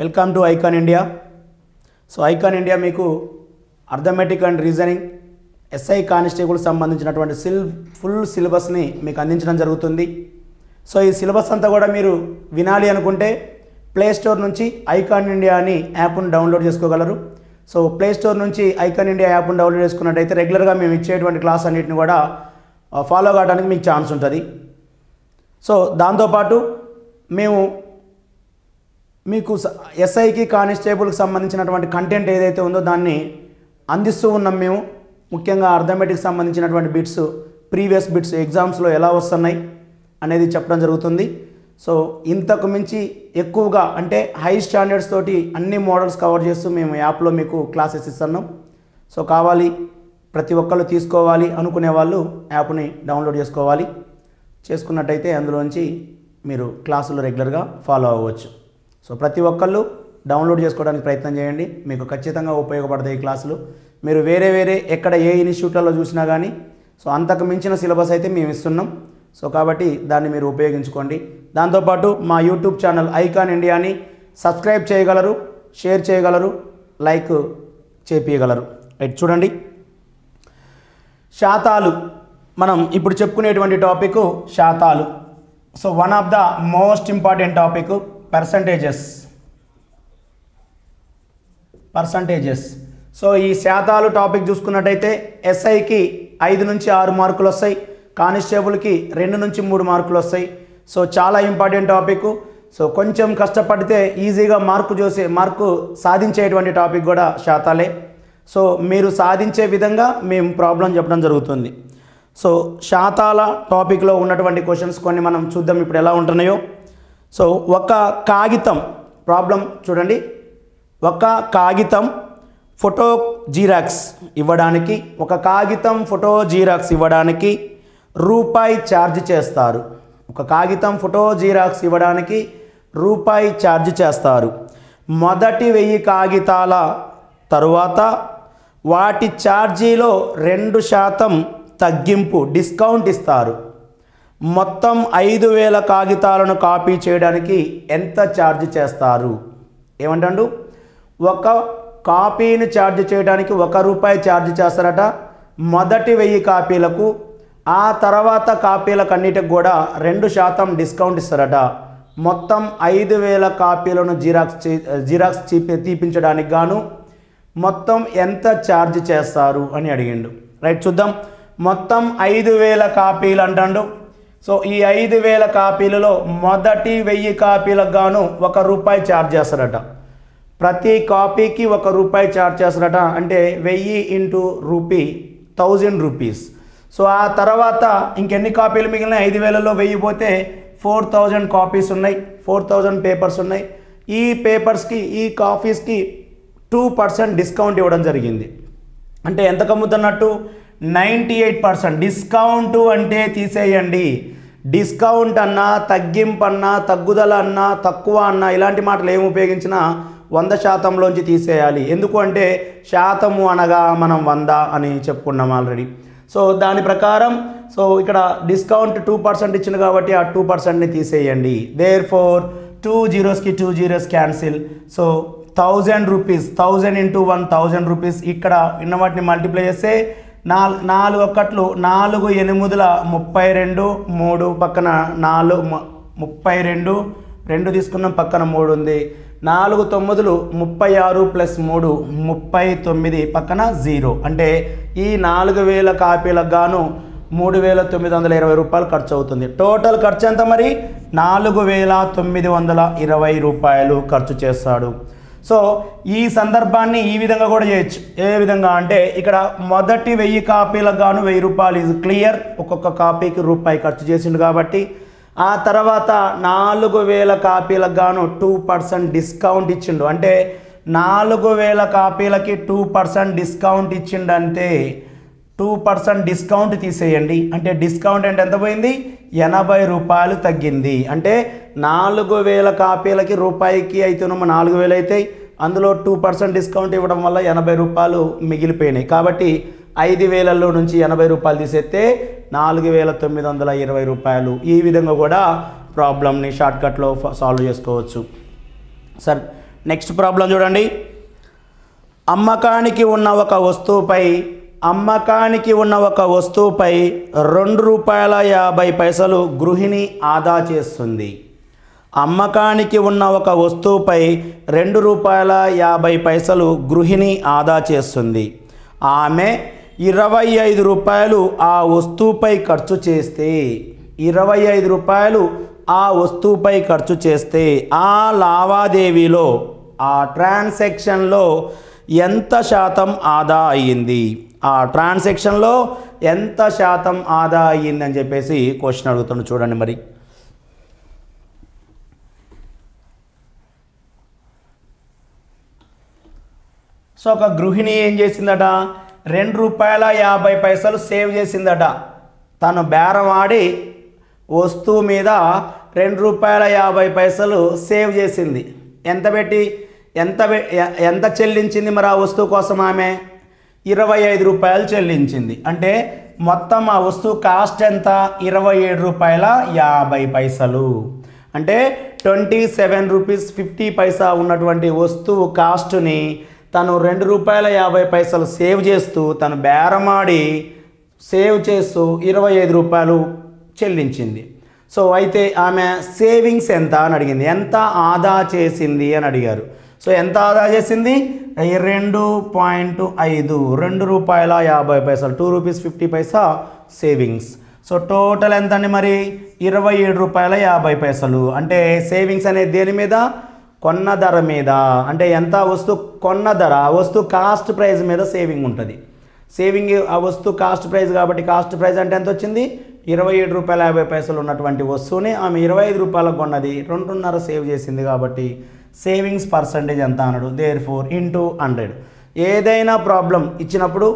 Welcome to icon India. So icon India మీకు arithmetic and reasoning SI constable సంబంధించినటువంటి full సిలబస్ని మీకు అందించడం జరుగుతుంది. సో ఈ సిలబస్ అంతా కూడా మీరు వినాలి అనుకుంటే ప్లేస్టోర్ నుంచి ఐకాన్ ఇండియా అని యాప్ను డౌన్లోడ్ చేసుకోగలరు. సో ప్లేస్టోర్ నుంచి ఐకాన్ ఇండియా యాప్ను డౌన్లోడ్ చేసుకున్నట్టయితే రెగ్యులర్గా మేము ఇచ్చేటువంటి క్లాస్ అన్నింటిని కూడా ఫాలో కావడానికి మీకు ఛాన్స్ ఉంటుంది. సో దాంతోపాటు మేము మీకు ఎస్ఐకి కానిస్టేబుల్కి సంబంధించినటువంటి కంటెంట్ ఏదైతే ఉందో దాన్ని అందిస్తూ ఉన్నాం మేము. ముఖ్యంగా అర్థమెటిక్ సంబంధించినటువంటి బిట్స్, ప్రీవియస్ బిట్స్ ఎగ్జామ్స్లో ఎలా వస్తున్నాయి అనేది చెప్పడం జరుగుతుంది. సో ఇంతకు మించి ఎక్కువగా అంటే హై స్టాండర్డ్స్ తోటి అన్ని మోడల్స్ కవర్ చేస్తూ మేము యాప్లో మీకు క్లాసెస్ ఇస్తున్నాం. సో కావాలి ప్రతి ఒక్కళ్ళు తీసుకోవాలి అనుకునే వాళ్ళు యాప్ని డౌన్లోడ్ చేసుకోవాలి. చేసుకున్నట్టయితే అందులోంచి మీరు క్లాసులు రెగ్యులర్గా ఫాలో అవ్వచ్చు. సో ప్రతి ఒక్కళ్ళు డౌన్లోడ్ చేసుకోవడానికి ప్రయత్నం చేయండి, మీకు ఖచ్చితంగా ఉపయోగపడతాయి ఈ క్లాసులు. మీరు వేరే ఎక్కడ ఏ ఇన్స్టిట్యూట్లలో చూసినా కానీ సో అంతకు మించిన సిలబస్ అయితే మేము ఇస్తున్నాం. సో కాబట్టి దాన్ని మీరు ఉపయోగించుకోండి. దాంతోపాటు మా యూట్యూబ్ ఛానల్ ఐకాన్ ఇండియాని సబ్స్క్రైబ్ చేయగలరు, షేర్ చేయగలరు, లైక్ చేపియగలరు. రైట్, చూడండి శాతాలు. మనం ఇప్పుడు చెప్పుకునేటువంటి టాపిక్ శాతాలు. So one of the most important topic percentages. So ఈ శాతాలు టాపిక్ చూసుకున్నట్టయితే ఎస్ఐకి 5 నుంచి 6 మార్కులు వస్తాయి, కానిస్టేబుల్కి 2 నుంచి 3 మార్కులు వస్తాయి. సో చాలా ఇంపార్టెంట్ టాపిక్. సో కొంచెం కష్టపడితే ఈజీగా మార్కు సాధించేటువంటి టాపిక్ కూడా శాతాలే. సో మీరు సాధించే విధంగా మేము ప్రాబ్లం చెప్పడం జరుగుతుంది. సో శాతాల టాపిక్లో ఉన్నటువంటి క్వశ్చన్స్ కొన్ని మనం చూద్దాం ఇప్పుడు ఎలా ఉంటున్నాయో. సో ఒక కాగితం ప్రాబ్లం చూడండి. ఒక కాగితం ఫోటో జిరాక్స్ ఇవ్వడానికి రూపాయి ఛార్జ్ చేస్తారు. మొదటి 1000 కాగితాల తరువాత వాటి ఛార్జీలో 2% తగ్గింపు డిస్కౌంట్ ఇస్తారు. మొత్తం 5000 కాగితాలను కాపీ చేయడానికి ఎంత ఛార్జ్ చేస్తారు? ఏమంటాడు? ఒక కాపీని ఛార్జ్ చేయడానికి ₹1 ఛార్జ్ చేస్తారట మొదటి 1000 కాపీలకు. ఆ తర్వాత కాపీలకు అన్నిటికి కూడా 2% డిస్కౌంట్ ఇస్తారట. మొత్తం 5000 కాపీలను జిరాక్స్ తీపించడానికి గాను మొత్తం ఎంత ఛార్జ్ చేస్తారు అని అడిగిండు. రైట్, చూద్దాం. మొత్తం 5000 కాపీలు అంటాడు. సో ఈ 5000 కాపీలలో మొదటి 1000 కాపీలకు గాను ₹1 ఛార్జ్ చేస్తారట. ప్రతి కాపీకి ₹1 ఛార్జ్ చేస్తారట. అంటే 1000 × ₹1000. సో ఆ తర్వాత ఇంకెన్ని కాపీలు మిగిలిన 5000లో 1000 పోతే 4000 కాపీస్ ఉన్నాయి, 4000 పేపర్స్ ఉన్నాయి. ఈ పేపర్స్కి కాపీస్కి 2% డిస్కౌంట్ ఇవ్వడం జరిగింది. అంటే ఎంత కమ్ముతున్నట్టు? 98% డిస్కౌంట్. అంటే తీసేయండి, డిస్కౌంట్ అన్నా తగ్గింపు అన్నా తగ్గుదల అన్నా తక్కువ అన్నా ఇలాంటి మాటలు ఏమి ఉపయోగించినా 100%లోంచి తీసేయాలి. ఎందుకు అంటే శాతము అనగా మనం 100 అని చెప్పుకున్నాం ఆల్రెడీ. సో దాని ప్రకారం సో ఇక్కడ డిస్కౌంట్ 2% ఇచ్చింది కాబట్టి ఆ 2%ని తీసేయండి. Therefore 2 zeros cancel. So ₹1000, 1000 × 1 ₹1000. ఇక్కడ ఉన్న వాటిని మల్టిప్లై చేస్తే 4 1 4 8 32 3 పక్కన 4 32 2 తీసుకున్నాం, పక్కన 3 ఉంది. 4 9 36 + 3 39 పక్కన 0. అంటే ఈ 4000 కాపీలకు గాను ₹3,920 ఖర్చు అవుతుంది. టోటల్ ఖర్చు ఎంత మరి? ₹4,920 ఖర్చు చేస్తాడు. సో ఈ సందర్భాన్ని ఈ విధంగా కూడా చేయొచ్చు. ఏ విధంగా అంటే ఇక్కడ మొదటి 1000 కాపీలకు గాను ₹1000 ఇది క్లియర్, ఒక్కొక్క కాపీకి ₹1 ఖర్చు చేసిండు కాబట్టి. ఆ తర్వాత 4000 కాపీలకు గాను 2% డిస్కౌంట్ ఇచ్చిండు. అంటే 4000 కాపీలకి 2% డిస్కౌంట్ ఇచ్చిండు. అంటే 2% డిస్కౌంట్ తీసేయండి. అంటే డిస్కౌంట్ అంటే ఎంత పోయింది? ₹80 తగ్గింది. అంటే 4000 కాపీలకి ₹1కి అయితేనేమో 4000 అవుతాయి, అందులో 2% డిస్కౌంట్ ఇవ్వడం వల్ల ₹80 మిగిలిపోయినాయి. కాబట్టి 5000లో నుంచి ₹80 తీసేస్తే ₹4,920. ఈ విధంగా కూడా ప్రాబ్లమ్ని షార్ట్కట్లో సాల్వ్ చేసుకోవచ్చు. సార్ నెక్స్ట్ ప్రాబ్లం చూడండి. అమ్మకానికి ఉన్న ఒక వస్తువుపై 2 రూపాయల 50 పైసలు గృహిణి ఆదా చేస్తుంది. అమ్మకానికి ఉన్న ఒక వస్తువుపై 2 రూపాయల 50 పైసలు గృహిణి ఆదా చేస్తుంది. ఆమె 25 రూపాయలు ఆ వస్తువుపై ఖర్చు చేస్తే 25 రూపాయలు ఆ వస్తువుపై ఖర్చు చేస్తే ఆ లావాదేవీలో ఆ ట్రాన్సాక్షన్లో ఎంత శాతం ఆదా అయ్యింది, ఆ ట్రాన్సాక్షన్లో ఎంత శాతం ఆదా అయ్యింది అని చెప్పేసి క్వశ్చన్ అడుగుతున్నాడు చూడండి. మరి సో ఒక గృహిణి ఏం చేసిందట, 2 రూపాయల 50 పైసలు సేవ్ చేసిందట. తను బేరం ఆడి వస్తువు మీద 2 రూపాయల 50 పైసలు సేవ్ చేసింది. ఎంత పెట్టి ఎంత చెల్లించింది మరి ఆ వస్తువు కోసం? ఆమె 25 రూపాయలు చెల్లించింది. అంటే మొత్తం ఆ వస్తువు కాస్ట్ ఎంత? 27 రూపాయల 50 పైసలు. అంటే 27 రూపీస్ 50 పైసా ఉన్నటువంటి వస్తువు కాస్ట్ని తను 2 రూపాయల 50 పైసలు సేవ్ చేస్తూ, తను బేరమాడి సేవ్ చేస్తూ 25 రూపాయలు చెల్లించింది. సో అయితే ఆమె సేవింగ్స్ ఎంత అని అడిగింది, ఎంత ఆదా చేసింది అని అడిగారు. సో ఎంత ఆదా చేసింది? 2.5 2 రూపాయల 50 పైసలు 2 రూపీస్ 50 పైసా సేవింగ్స్. సో టోటల్ ఎంత అండి మరి? 27 రూపాయల 50 పైసలు. అంటే సేవింగ్స్ అనేది దేని మీద? కొన్న ధర మీద. అంటే ఎంత వస్తువు కొన్న ధర, ఆ వస్తువు కాస్ట్ ప్రైజ్ మీద సేవింగ్ ఉంటుంది. సేవింగ్ ఆ వస్తువు కాస్ట్ ప్రైజ్ కాబట్టి కాస్ట్ ప్రైజ్ అంటే ఎంత వచ్చింది? 27 రూపాయల 50 పైసలు ఉన్నటువంటి వస్తువుని ఆమె 25 రూపాయలకు కొన్నది, 2.5 సేవ్ చేసింది. కాబట్టి సేవింగ్స్ పర్సంటేజ్ ఎంత అన్నాడు? Therefore into 100. ఏదైనా ప్రాబ్లం ఇచ్చినప్పుడు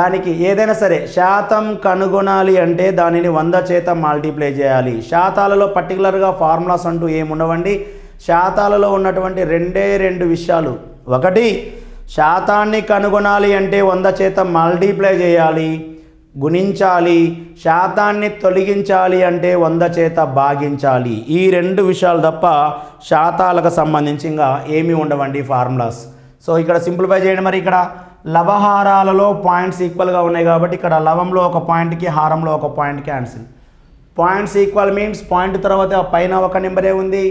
దానికి ఏదైనా సరే శాతం కనుగొనాలి అంటే దానిని 100 చేత మల్టిప్లై చేయాలి. శాతాలలో పర్టికులర్గా ఫార్ములాస్ అంటూ ఏముండవండి. శాతాలలో ఉన్నటువంటి 2 విషయాలు. ఒకటి, శాతాన్ని కనుగొనాలి అంటే 100 చేత మల్టిప్లై చేయాలి, గుణించాలి. శాతాన్ని తొలగించాలి అంటే 100 చేత భాగించాలి. ఈ 2 విషయాలు తప్ప శాతాలకు సంబంధించి ఇంకా ఏమీ ఉండవండి ఫార్ములాస్. సో ఇక్కడ సింప్లిఫై చేయండి. మరి ఇక్కడ లవహారాలలో పాయింట్స్ ఈక్వల్గా ఉన్నాయి కాబట్టి ఇక్కడ లవంలో ఒక పాయింట్కి హారంలో ఒక పాయింట్కి cancel. Points equal means point తర్వాత పైన ఒక నెంబరే ఉంది,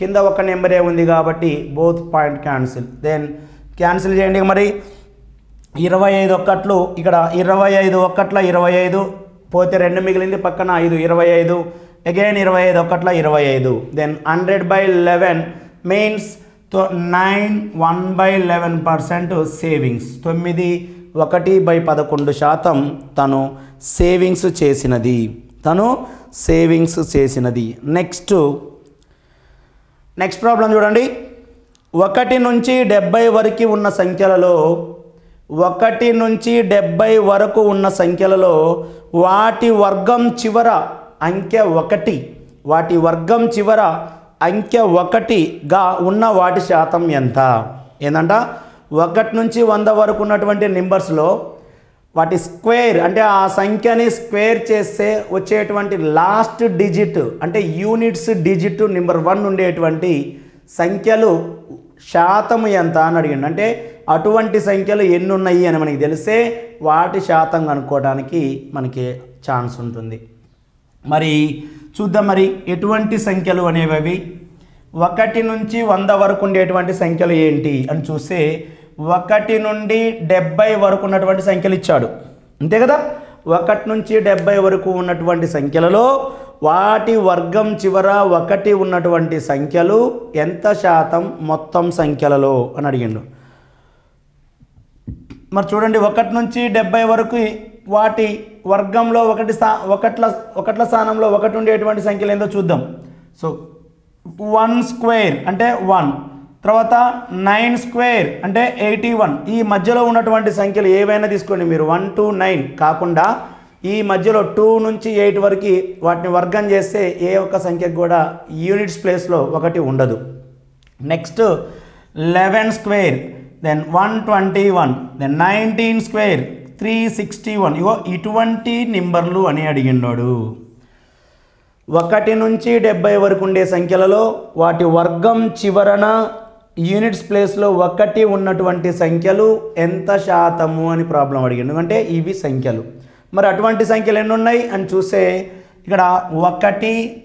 కింద ఒక నెంబరే ఉంది కాబట్టి both point cancel. Then cancel చేయండి. మరి 25 ఒక్కట్లు ఇక్కడ 25 ఒక్కట్ల 25 పోతే 2 మిగిలింది, పక్కన 5 25 అగైన్ 25 ఒక్కట్ల 25. Then 100/11 means 9 1/11% savings. 9 1/11% తను సేవింగ్స్ చేసినది. నెక్స్ట్ ప్రాబ్లం చూడండి. 1 నుంచి 70 వరకు ఉన్న సంఖ్యలలో 1 నుంచి 70 వరకు ఉన్న సంఖ్యలలో వాటి వర్గం చివర అంకె 1, వాటి వర్గం చివర అంకె 1గా ఉన్న వాటి శాతం ఎంత? ఏంటంట, 1 నుంచి 100 వరకు ఉన్నటువంటి నెంబర్స్లో వాటి స్క్వేర్ అంటే ఆ సంఖ్యని స్క్వేర్ చేస్తే వచ్చేటువంటి లాస్ట్ డిజిట్ అంటే యూనిట్స్ డిజిట్ నెంబర్ 1 ఉండేటువంటి సంఖ్యలు శాతము ఎంత అని అడిగింది. అంటే అటువంటి సంఖ్యలు ఎన్ని ఉన్నాయి అని మనకి తెలిస్తే వాటి శాతం కనుక్కోవడానికి మనకి ఛాన్స్ ఉంటుంది. మరి చూద్దాం, మరి ఎటువంటి సంఖ్యలు అనేవి అవి? 1 నుంచి 100 వరకు ఉండేటువంటి సంఖ్యలు ఏంటి అని చూస్తే 1 నుండి 70 వరకు ఉన్నటువంటి సంఖ్యలు ఇచ్చాడు అంతే కదా. 1 నుంచి 70 వరకు ఉన్నటువంటి సంఖ్యలలో వాటి వర్గం చివర 1 ఉన్నటువంటి సంఖ్యలు ఎంత శాతం మొత్తం సంఖ్యలలో అని అడిగిండు. మరి చూడండి, 1 నుంచి 70 వరకు వాటి వర్గంలో ఒకట్ల స్థానంలో 1 ఉండేటువంటి సంఖ్యలు ఏందో చూద్దాం. సో 1² అంటే 1, తర్వాత 9² అంటే 81. ఈ మధ్యలో ఉన్నటువంటి సంఖ్యలు ఏవైనా తీసుకోండి మీరు, 1 to 9 కాకుండా ఈ మధ్యలో 2 నుంచి 8 వరకు వాటిని వర్గం చేస్తే ఏ ఒక్క సంఖ్యకు కూడా యూనిట్స్ ప్లేస్లో 1 ఉండదు. Next 11², then 121, then 19² 361. ఇగో ఇటువంటి నెంబర్లు అని అడిగిన్నాడు. 1 నుంచి 70 వరకు ఉండే సంఖ్యలలో వాటి వర్గం చివరన యూనిట్స్ ప్లేస్లో ఒకటి ఉన్నటువంటి సంఖ్యలు ఎంత శాతము అని ప్రాబ్లం అడిగాను. ఎందుకంటే ఇవి సంఖ్యలు. మరి అటువంటి సంఖ్యలు ఎన్ని ఉన్నాయి అని చూస్తే ఇక్కడ 1,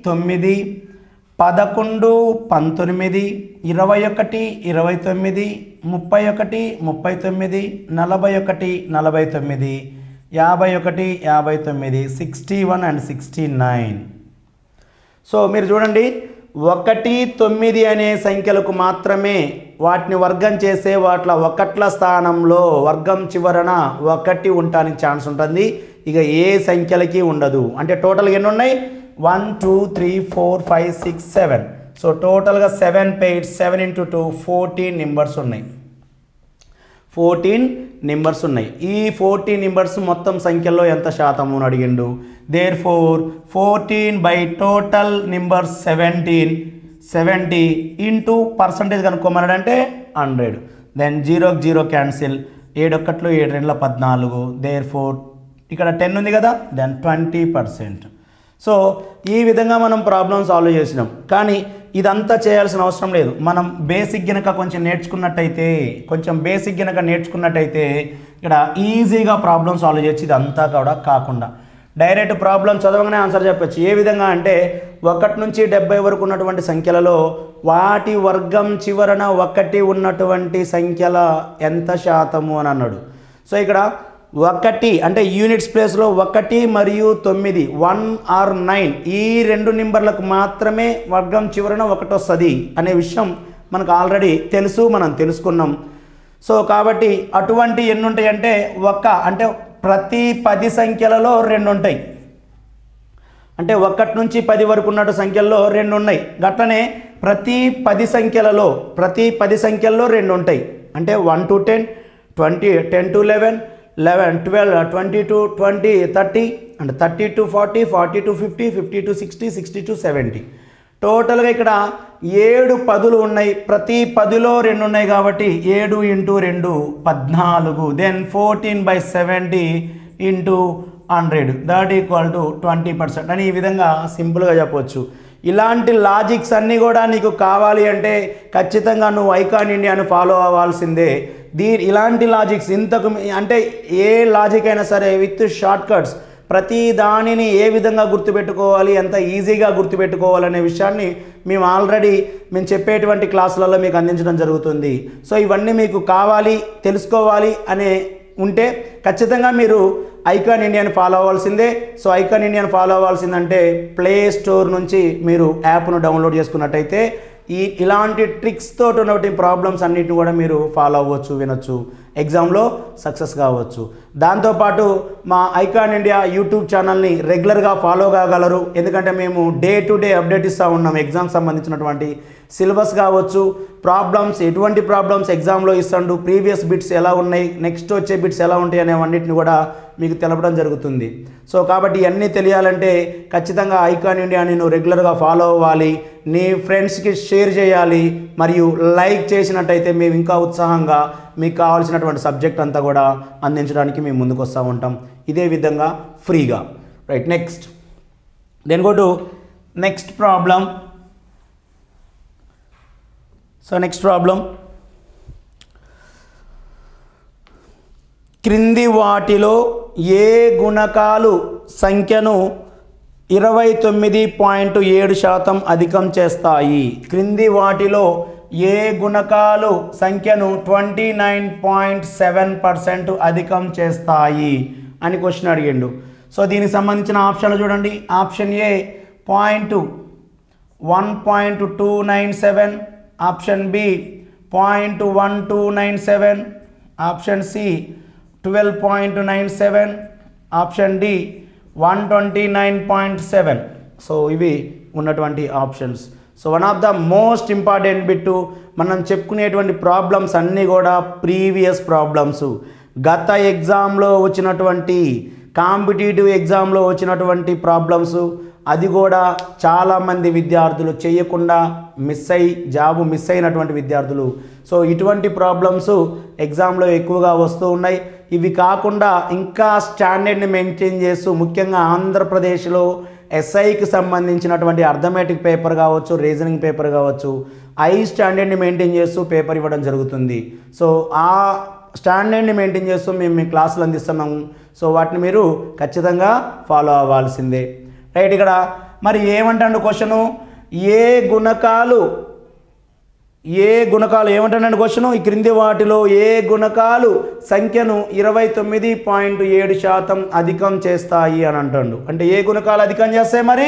19, 11, 19, 39, 41, 41, 39, 51 and 69. సో మీరు చూడండి 1, 9 అనే సంఖ్యలకు మాత్రమే వాటిని వర్గం చేసే వాట్ల ఒకట్ల స్థానంలో వర్గం చివరన 1 ఉండడానికి ఛాన్స్ ఉంటుంది. ఇక ఏ సంఖ్యలకి ఉండదు. అంటే టోటల్గా ఎన్ని ఉన్నాయి 1, 2, 3, 4, 5, 6, 7. సో టోటల్గా 7 pairs 7 into 2 14 నెంబర్స్ ఉన్నాయి. 14 నెంబర్స్ ఉన్నాయి. ఈ 14 నెంబర్స్ మొత్తం సంఖ్యల్లో ఎంత శాతం అని అడిగిండు. Therefore 14/total numbers 17 into percentage కనుక్కోమన్నాడు అంటే 100. Then 0 0 cancel 7 1 7 2 14. దేర్ ఫోర్ ఇక్కడ 10 ఉంది కదా, దెన్ 20%. సో ఈ విధంగా మనం ప్రాబ్లం సాల్వ్ చేసినాం. కానీ ఇదంతా చేయాల్సిన అవసరం లేదు. మనం బేసిక్ గనక కొంచెం నేర్చుకున్నట్టయితే ఇక్కడ ఈజీగా ప్రాబ్లం సాల్వ్ చేయొచ్చు. ఇదంతా కూడా కాకుండా డైరెక్ట్ ప్రాబ్లం చదవగానే ఆన్సర్ చెప్పచ్చు. ఏ విధంగా అంటే 1 నుంచి 70 వరకు ఉన్నటువంటి సంఖ్యలలో వాటి వర్గం చివరన 1 ఉన్నటువంటి సంఖ్యల ఎంత శాతము అని అన్నాడు. సో ఇక్కడ 1 అంటే యూనిట్స్ ప్లేస్లో 1 మరియు 9 1 or 9 ఈ రెండు నెంబర్లకు మాత్రమే వర్గం చివరన 1 వస్తుంది అనే విషయం మనకు ఆల్రెడీ తెలుసు, మనం తెలుసుకున్నాం. సో కాబట్టి అటువంటి ఎన్ని ఉంటాయి అంటే 1 అంటే ప్రతి 10 సంఖ్యలలో 2 ఉంటాయి. అంటే 1 నుంచి 10 వరకు ఉన్న సంఖ్యల్లో 2 ఉన్నాయి. గట్లనే ప్రతి 10 సంఖ్యల్లో 2 ఉంటాయి. అంటే 1 to 10 20 10 to 11 11 12 20 to 30 and 30 to 40 40 to 50 50 to 60 60 to 70. టోటల్గా ఇక్కడ 7 10లు ఉన్నాయి. ప్రతి 10లో 2 ఉన్నాయి కాబట్టి 7 into 2 14. Then 14/70 into 100 that equal to 20% అని ఈ విధంగా సింపుల్గా చెప్పవచ్చు. ఇలాంటి లాజిక్స్ అన్నీ కూడా నీకు కావాలి అంటే ఖచ్చితంగా నువ్వు ఐకాన్ ఇండియాను ఫాలో అవ్వాల్సిందే. ఇలాంటి లాజిక్స్ ఇంతకు అంటే ఏ లాజిక్ అయినా సరే విత్ షార్ట్ కట్స్ ప్రతి దానిని ఏ విధంగా గుర్తుపెట్టుకోవాలి, ఎంత ఈజీగా గుర్తుపెట్టుకోవాలనే విషయాన్ని మేము ఆల్రెడీ చెప్పేటువంటి క్లాసులలో మీకు అందించడం జరుగుతుంది. సో ఇవన్నీ మీకు కావాలి, తెలుసుకోవాలి అనే ఉంటే ఖచ్చితంగా మీరు ఐకాన్ ఇండియాని ఫాలో అవ్వాల్సిందే. సో ఐకాన్ ఇండియాని ఫాలో అవ్వాల్సిందంటే ప్లే స్టోర్ నుంచి మీరు యాప్ను డౌన్లోడ్ చేసుకున్నట్టయితే ఇలాంటి ట్రిక్స్ తోటి ఉన్నటువంటి ప్రాబ్లమ్స్ అన్నిటిని కూడా మీరు ఫాలో అవ్వచ్చు, వినొచ్చు, ఎగ్జామ్లో సక్సెస్ కావచ్చు. దాంతోపాటు మా ఐకాన్ ఇండియా యూట్యూబ్ ఛానల్ని రెగ్యులర్గా ఫాలో కాగలరు. ఎందుకంటే మేము డే టు డే అప్డేట్ ఇస్తూ ఉన్నాం. ఎగ్జామ్కి సంబంధించినటువంటి సిలబస్ కావచ్చు, ప్రాబ్లమ్స్, ఎటువంటి ప్రాబ్లమ్స్ ఎగ్జామ్లో ఇస్తాడు, ప్రీవియస్ బిట్స్ ఎలా ఉన్నాయి, నెక్స్ట్ వచ్చే బిట్స్ ఎలా ఉంటాయి అనేవన్నిటిని కూడా మీకు తెలపడం జరుగుతుంది. సో కాబట్టి ఇవన్నీ తెలియాలంటే ఖచ్చితంగా ఐకాన్ ఇండియాని నువ్వు రెగ్యులర్గా ఫాలో అవ్వాలి, నీ ఫ్రెండ్స్కి షేర్ చేయాలి, మరియు లైక్ చేసినట్టయితే మేము ఇంకా ఉత్సాహంగా మీకు కావాల్సినటువంటి సబ్జెక్ట్ అంతా కూడా అందించడానికి మేము ముందుకు వస్తూ ఉంటాం, ఇదే విధంగా ఫ్రీగా. Right, next then go to next problem. So next problem క్రింది వాటిలో ఏ గుణకాలు సంఖ్యను 29.7% అధికం చేస్తాయి? క్రింది వాటిలో ఏ గుణకాలు సంఖ్యను 29.7% అధికం చేస్తాయి అని క్వశ్చన్ అడిగిండు. సో దీనికి సంబంధించిన ఆప్షన్లు చూడండి. Option A 0.2 1.297, option B 0.1297, option C 12.97, option D 129.7. So ఇవి ఉన్నటువంటి options. So one of the most important bit మనం చెప్పుకునేటువంటి ప్రాబ్లమ్స్ అన్నీ కూడా ప్రీవియస్ ప్రాబ్లమ్స్, గత ఎగ్జామ్లో వచ్చినటువంటి కాంపిటేటివ్ ఎగ్జామ్లో వచ్చినటువంటి ప్రాబ్లమ్స్. అది కూడా చాలామంది విద్యార్థులు చేయకుండా మిస్ అయ్యి జాబు మిస్ అయినటువంటి విద్యార్థులు. సో ఇటువంటి ప్రాబ్లమ్స్ ఎగ్జామ్లో ఎక్కువగా వస్తూ ఉన్నాయి. ఇవి కాకుండా ఇంకా స్టాండర్డ్ని మెయింటైన్ చేస్తూ ముఖ్యంగా ఆంధ్రప్రదేశ్లో SI की సంబంధించినటువంటి అర్థమెటిక్ పేపర్ కావచ్చు రీజనింగ్ పేపర్ కావచ్చు ఐ స్టాండర్డ్ ని మెయింటైన్ చేస్తూ పేపర్ ఇవ్వడం జరుగుతుంది సో ఆ స్టాండర్డ్ ని మెయింటైన్ చేస్తూ మేము క్లాసులు అందిస్తున్నాం సో వాటిని మీరు ఖచ్చితంగా ఫాలో అవ్వాల్సిందే రైట్ ఇక్కడ మరి ఏమంటాడు క్వశ్చన్ ఏ గుణకాలు ఏమంటాడు క్వశ్చన్ ఈ క్రింది వాటిలో ఏ గుణకాలు సంఖ్యను 29.7% అధికం చేస్తాయి అని అంటాడు అంటే ఏ గుణకాలు అధికం చేస్తాయి మరి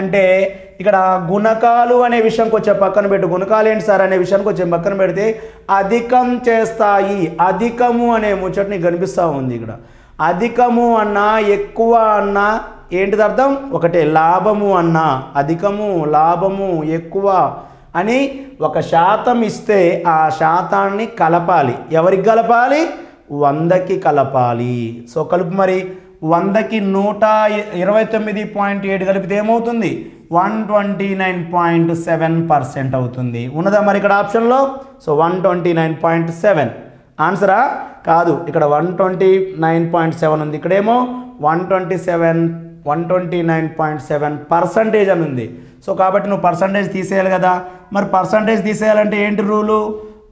అంటే ఇక్కడ గుణకాలు అనే విషయంకి వచ్చే పక్కన పెట్టి గుణకాలు ఏంటి సార్ అనే విషయానికి వచ్చే పక్కన పెడితే అధికం చేస్తాయి అధికము అనే ముచ్చటని కనిపిస్తా ఉంది ఇక్కడ అధికము అన్న ఎక్కువ అన్న ఏంటిది అర్థం ఒకటే లాభము అన్న అధికము లాభము ఎక్కువ అని ఒక శాతం ఇస్తే ఆ శాతాన్ని కలపాలి ఎవరికి కలపాలి 100కి కలపాలి సో కలుపు మరి 100కి 129.7 కలిపితే ఏమవుతుంది 129.7% అవుతుంది ఉన్నదా మరి ఇక్కడ ఆప్షన్లో సో 129.7 ఆన్సరా కాదు ఇక్కడ 129.7 ఉంది ఇక్కడేమో 129.7% అని ఉంది సో కాబట్టి నువ్వు పర్సంటేజ్ తీసేయాలి కదా మరి పర్సంటేజ్ తీసేయాలంటే ఏంటి రూలు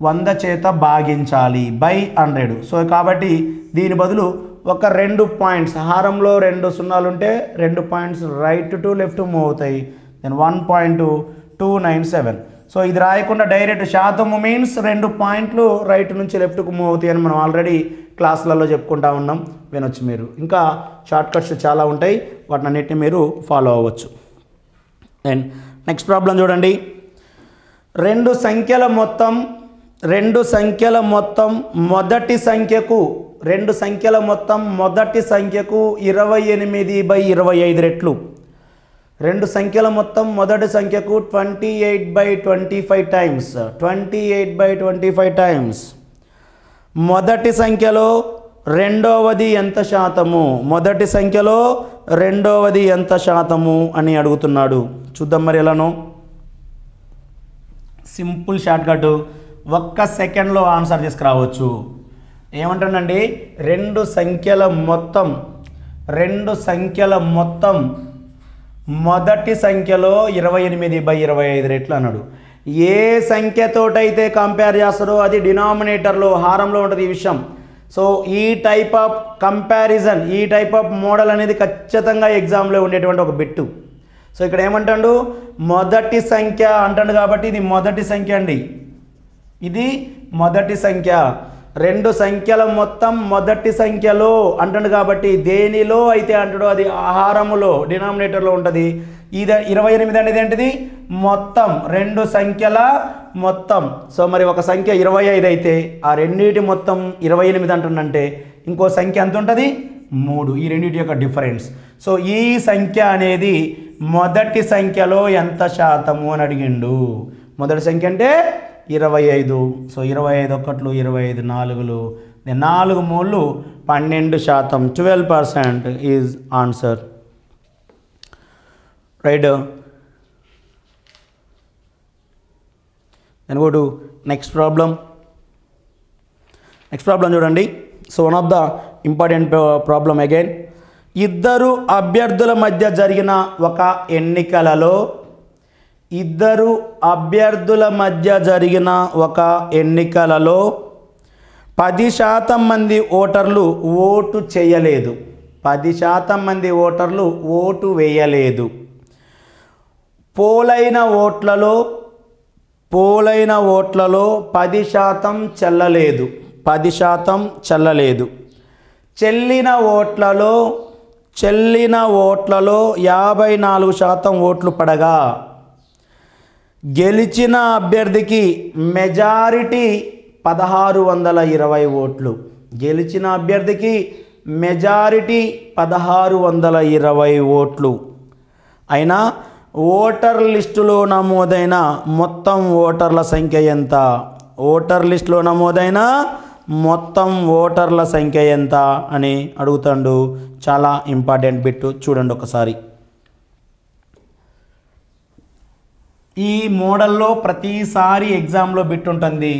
100 చేత భాగించాలి బై 100 సో కాబట్టి దీని బదులు ఒక 2 పాయింట్స్ హారంలో 2 సున్నాలు ఉంటే 2 points right to left move అవుతాయి దెన్ 1.297 సో ఇది రాయకుండా డైరెక్ట్ శాతము మీన్స్ 2 పాయింట్లు రైట్ నుంచి లెఫ్ట్కు మూవ్ అవుతాయి అని మనం ఆల్రెడీ క్లాసులలో చెప్పుకుంటా ఉన్నాం వినొచ్చు మీరు ఇంకా షార్ట్ కట్స్ చాలా ఉంటాయి వాటిని అన్నిటిని మీరు ఫాలో అవ్వచ్చు అండ్ నెక్స్ట్ ప్రాబ్లం చూడండి రెండు సంఖ్యల మొత్తం మొదటి సంఖ్యకు 28/25 రెట్లు రెండు సంఖ్యల మొత్తం మొదటి సంఖ్యకు 28/25 మొదటి సంఖ్యలో రెండోవది ఎంత శాతము అని అడుగుతున్నాడు చూద్దాం మరి ఎలానో సింపుల్ షార్ట్ కట్ ఒక్క సెకండ్లో ఆన్సర్ తీసుకురావచ్చు ఏమంటానండి రెండు సంఖ్యల మొత్తం మొదటి సంఖ్యలో 28/25 రెట్లు అన్నాడు ఏ సంఖ్యతోటైతే కంపేర్ చేస్తారో అది డినామినేటర్లో హారంలో ఉంటుంది ఈ విషయం సో ఈ టైప్ ఆఫ్ కంపారిజన్ ఈ టైప్ ఆఫ్ మోడల్ అనేది ఖచ్చితంగా ఎగ్జామ్లో ఉండేటువంటి ఒక బిట్టు సో ఇక్కడ ఏమంటాడు మొదటి సంఖ్య అంటాడు కాబట్టి ఇది మొదటి సంఖ్య అండి ఇది మొదటి సంఖ్య రెండు సంఖ్యల మొత్తం మొదటి సంఖ్యలో అంటాడు కాబట్టి దేనిలో అయితే అంటాడో అది ఆహారములో డినామినేటర్లో ఉంటుంది ఇది 28 అనేది ఏంటిది మొత్తం రెండు సంఖ్యల మొత్తం సో మరి ఒక సంఖ్య 25 అయితే ఆ రెండింటి మొత్తం 28 అంటుందంటే ఇంకో సంఖ్య ఎంత ఉంటుంది 3 ఈ రెండింటి యొక్క డిఫరెన్స్ సో ఈ సంఖ్య అనేది మొదటి సంఖ్యలో ఎంత శాతము అని అడిగిండు మొదటి సంఖ్య అంటే 25 సో 25 1లు 25 4లు 4 3లు 12% 12% is answer right then go to next problem చూడండి so one of the important problem again ఇద్దరు అభ్యర్థుల మధ్య జరిగిన ఒక ఎన్నికలలో 10% మంది ఓటర్లు ఓటు చేయలేదు 10% మంది ఓటర్లు ఓటు వేయలేదు పోలైన ఓట్లలో 10% చెల్లలేదు 10% చెల్లలేదు చెల్లిన ఓట్లలో 54% ఓట్లు పడగా గెలిచిన అభ్యర్థికి మెజారిటీ 1620 ఓట్లు గెలిచిన అభ్యర్థికి మెజారిటీ 1620 ఓట్లు అయినా ఓటర్ లిస్టులో నమోదైన మొత్తం ఓటర్ల సంఖ్య ఎంత అని అడుగుతాడు చాలా ఇంపార్టెంట్ బిట్ చూడండి ఒకసారి ఈ మోడల్లో ప్రతిసారి ఎగ్జామ్లో బిట్ ఉంటుంది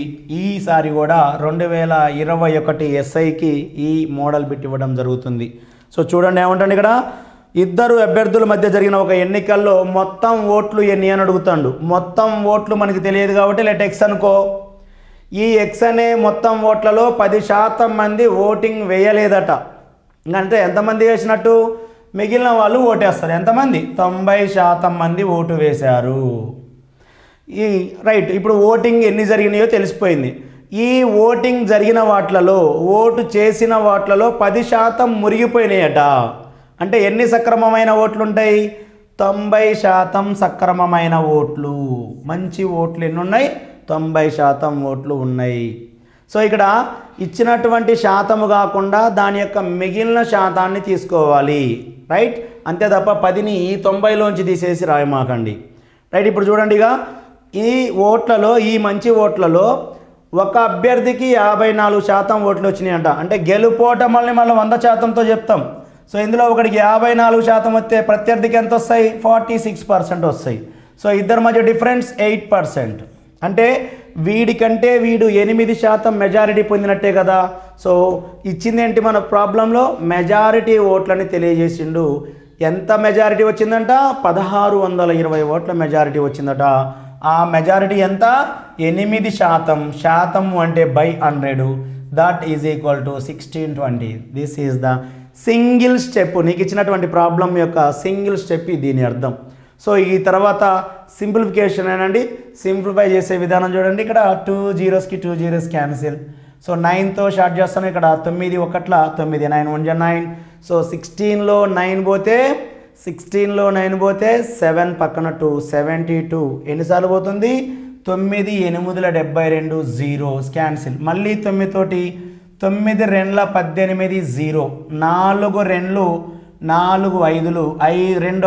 ఈసారి కూడా 2021 SIకి ఈ మోడల్ బిట్ ఇవ్వడం జరుగుతుంది సో చూడండి ఏమంటాడు ఇక్కడ ఇద్దరు అభ్యర్థుల మధ్య జరిగిన ఒక ఎన్నికల్లో మొత్తం ఓట్లు ఎన్ని అని అడుగుతాండు. మొత్తం ఓట్లు మనకి తెలియదు కాబట్టి లెట్ ఎక్స్ అనుకో. ఈ ఎక్స్ అనే మొత్తం ఓట్లలో 10% మంది ఓటింగ్ వేయలేదట. అంటే ఎంతమంది వేసినట్టు? మిగిలిన వాళ్ళు ఓటేస్తారు. ఎంతమంది? 90% మంది ఓటు వేశారు. ఈ రైట్, ఇప్పుడు ఓటింగ్ ఎన్ని జరిగినాయో తెలిసిపోయింది. ఈ ఓటింగ్ జరిగిన వాట్లలో, ఓటు చేసిన వాట్లలో 10% మురిగిపోయినాయట. అంటే ఎన్ని సక్రమమైన ఓట్లు ఉంటాయి? 90% సక్రమమైన ఓట్లు. మంచి ఓట్లు ఎన్ని ఉన్నాయి? 90% ఓట్లు ఉన్నాయి. సో ఇక్కడ ఇచ్చినటువంటి శాతము కాకుండా దాని యొక్క మిగిలిన శాతాన్ని తీసుకోవాలి. రైట్, అంతే తప్ప 10ని 90లోంచి తీసేసి రాయమాకండి. రైట్, ఇప్పుడు చూడండి, ఇక ఈ ఓట్లలో, ఈ మంచి ఓట్లలో ఒక అభ్యర్థికి 54% ఓట్లు వచ్చినాయంట. అంటే గెలుపోటమల్ని మనం 100%తో చెప్తాం. సో ఇందులో ఒకటికి 54% వస్తే ప్రత్యర్థికి ఎంత వస్తాయి? 46% వస్తాయి. సో ఇద్దరి మధ్య డిఫరెన్స్ 8%. అంటే వీడికంటే వీడు 8% మెజారిటీ పొందినట్టే కదా. సో ఇచ్చిందేంటి మన ప్రాబ్లంలో? మెజారిటీ ఓట్లని తెలియజేసిండు. ఎంత మెజారిటీ వచ్చిందంట? 1620 ఓట్ల మెజారిటీ వచ్చిందట. ఆ మెజారిటీ ఎంత? 8%. శాతం అంటే by 100. That is equal to 1620. This is the single step. నీకు ఇచ్చినటువంటి ప్రాబ్లం యొక్క సింగిల్ స్టెప్ దీని అర్థం. సో ఈ తర్వాత సింప్లిఫికేషన్ అనండి. సింప్లిఫై చేసే విధానం చూడండి. ఇక్కడ 2 zeros క్యాన్సిల్. సో 9తో షార్ట్ చేస్తాను. ఇక్కడ 9 1 9, 9 1 9. సో 16లో 9 పోతే 7 పక్కన 2, 72 ఎన్నిసార్లు పోతుంది? 9 8 72 0's క్యాన్సిల్. మళ్ళీ 9తోటి 9 2 18 0, 4 2 4 5 2 1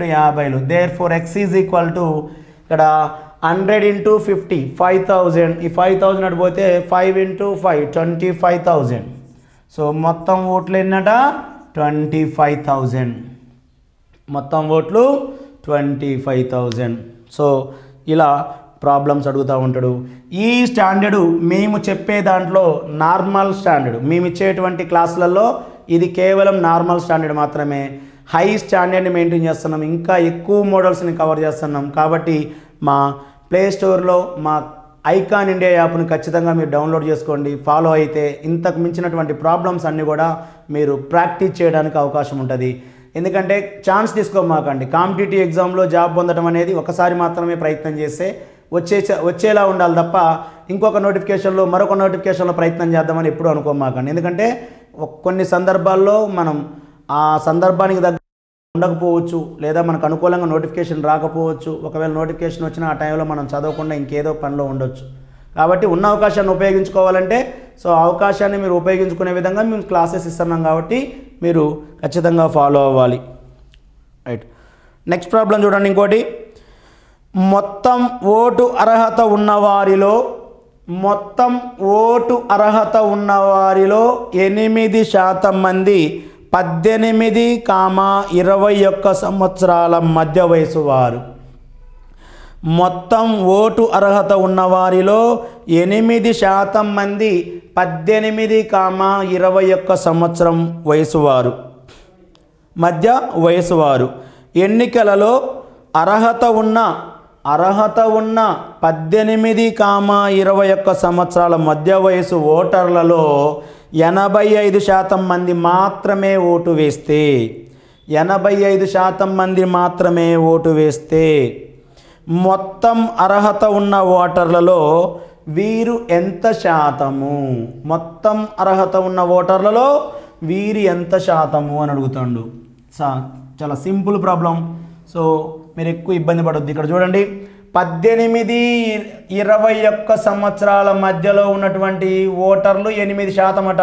2 50. Therefore X is equal to ఇక్కడ 100 into 50, 5000. ఈ 5000 అటు పోతే 5 into 5, 25000. సో మొత్తం ఓట్లు ఎన్నట? 25000. మొత్తం ఓట్లు 25000. సో ఇలా ప్రాబ్లమ్స్ అడుగుతూ ఉంటాడు. ఈ స్టాండర్డు మేము చెప్పే దాంట్లో నార్మల్ స్టాండర్డు. మేము ఇచ్చేటువంటి క్లాసులలో ఇది కేవలం నార్మల్ స్టాండర్డ్ మాత్రమే. హై స్టాండర్డ్ని మెయింటైన్ చేస్తున్నాం, ఇంకా ఎక్కువ మోడల్స్ని కవర్ చేస్తున్నాం. కాబట్టి మా ప్లేస్టోర్లో మా ఐకాన్ ఇండియా యాప్ను ఖచ్చితంగా మీరు డౌన్లోడ్ చేసుకోండి. ఫాలో అయితే ఇంతకు మించినటువంటి ప్రాబ్లమ్స్ అన్నీ కూడా మీరు ప్రాక్టీస్ చేయడానికి అవకాశం ఉంటుంది. ఎందుకంటే ఛాన్స్ తీసుకోమాకండి. కాంపిటేటివ్ ఎగ్జామ్లో జాబ్ పొందడం అనేది ఒకసారి మాత్రమే ప్రయత్నం చేస్తే వచ్చేలా ఉండాలి తప్ప ఇంకొక నోటిఫికేషన్లో మరొక నోటిఫికేషన్లో ప్రయత్నం చేద్దామని ఎప్పుడు అనుకోమాకండి. ఎందుకంటే కొన్ని సందర్భాల్లో మనం ఆ సందర్భానికి దగ్గర ఉండకపోవచ్చు, లేదా మనకు అనుకూలంగా నోటిఫికేషన్ రాకపోవచ్చు. ఒకవేళ నోటిఫికేషన్ వచ్చినా ఆ టైంలో మనం చదవకుండా ఇంకేదో పనిలో ఉండొచ్చు. కాబట్టి ఉన్న అవకాశాన్ని ఉపయోగించుకోవాలంటే, సో అవకాశాన్ని మీరు ఉపయోగించుకునే విధంగా మేము క్లాసెస్ ఇస్తున్నాం. కాబట్టి మీరు ఖచ్చితంగా ఫాలో అవ్వాలి. రైట్, నెక్స్ట్ ప్రాబ్లం చూడండి. ఇంకోటి, మొత్తం ఓటు అర్హత ఉన్నవారిలో 8% మంది 18-21 సంవత్సరాల మధ్య వయసు వారు. మొత్తం ఓటు అర్హత ఉన్నవారిలో 8% మంది 18-21 సంవత్సరం వయసువారు మధ్య వయసువారు. ఎన్నికలలో అర్హత ఉన్న 18-21 సంవత్సరాల మధ్య వయసు ఓటర్లలో 85% మంది మాత్రమే ఓటు వేస్తే 85% మంది మాత్రమే ఓటు వేస్తే మొత్తం అర్హత ఉన్న ఓటర్లలో వీరు ఎంత శాతము? మొత్తం అర్హత ఉన్న ఓటర్లలో వీరు ఎంత శాతము అని అడుగుతాడు. చాలా సింపుల్ ప్రాబ్లం. సో మీరు ఎక్కువ ఇబ్బంది పడొద్దు. ఇక్కడ చూడండి, 18-21 సంవత్సరాల మధ్యలో ఉన్నటువంటి ఓటర్లు 8% అట.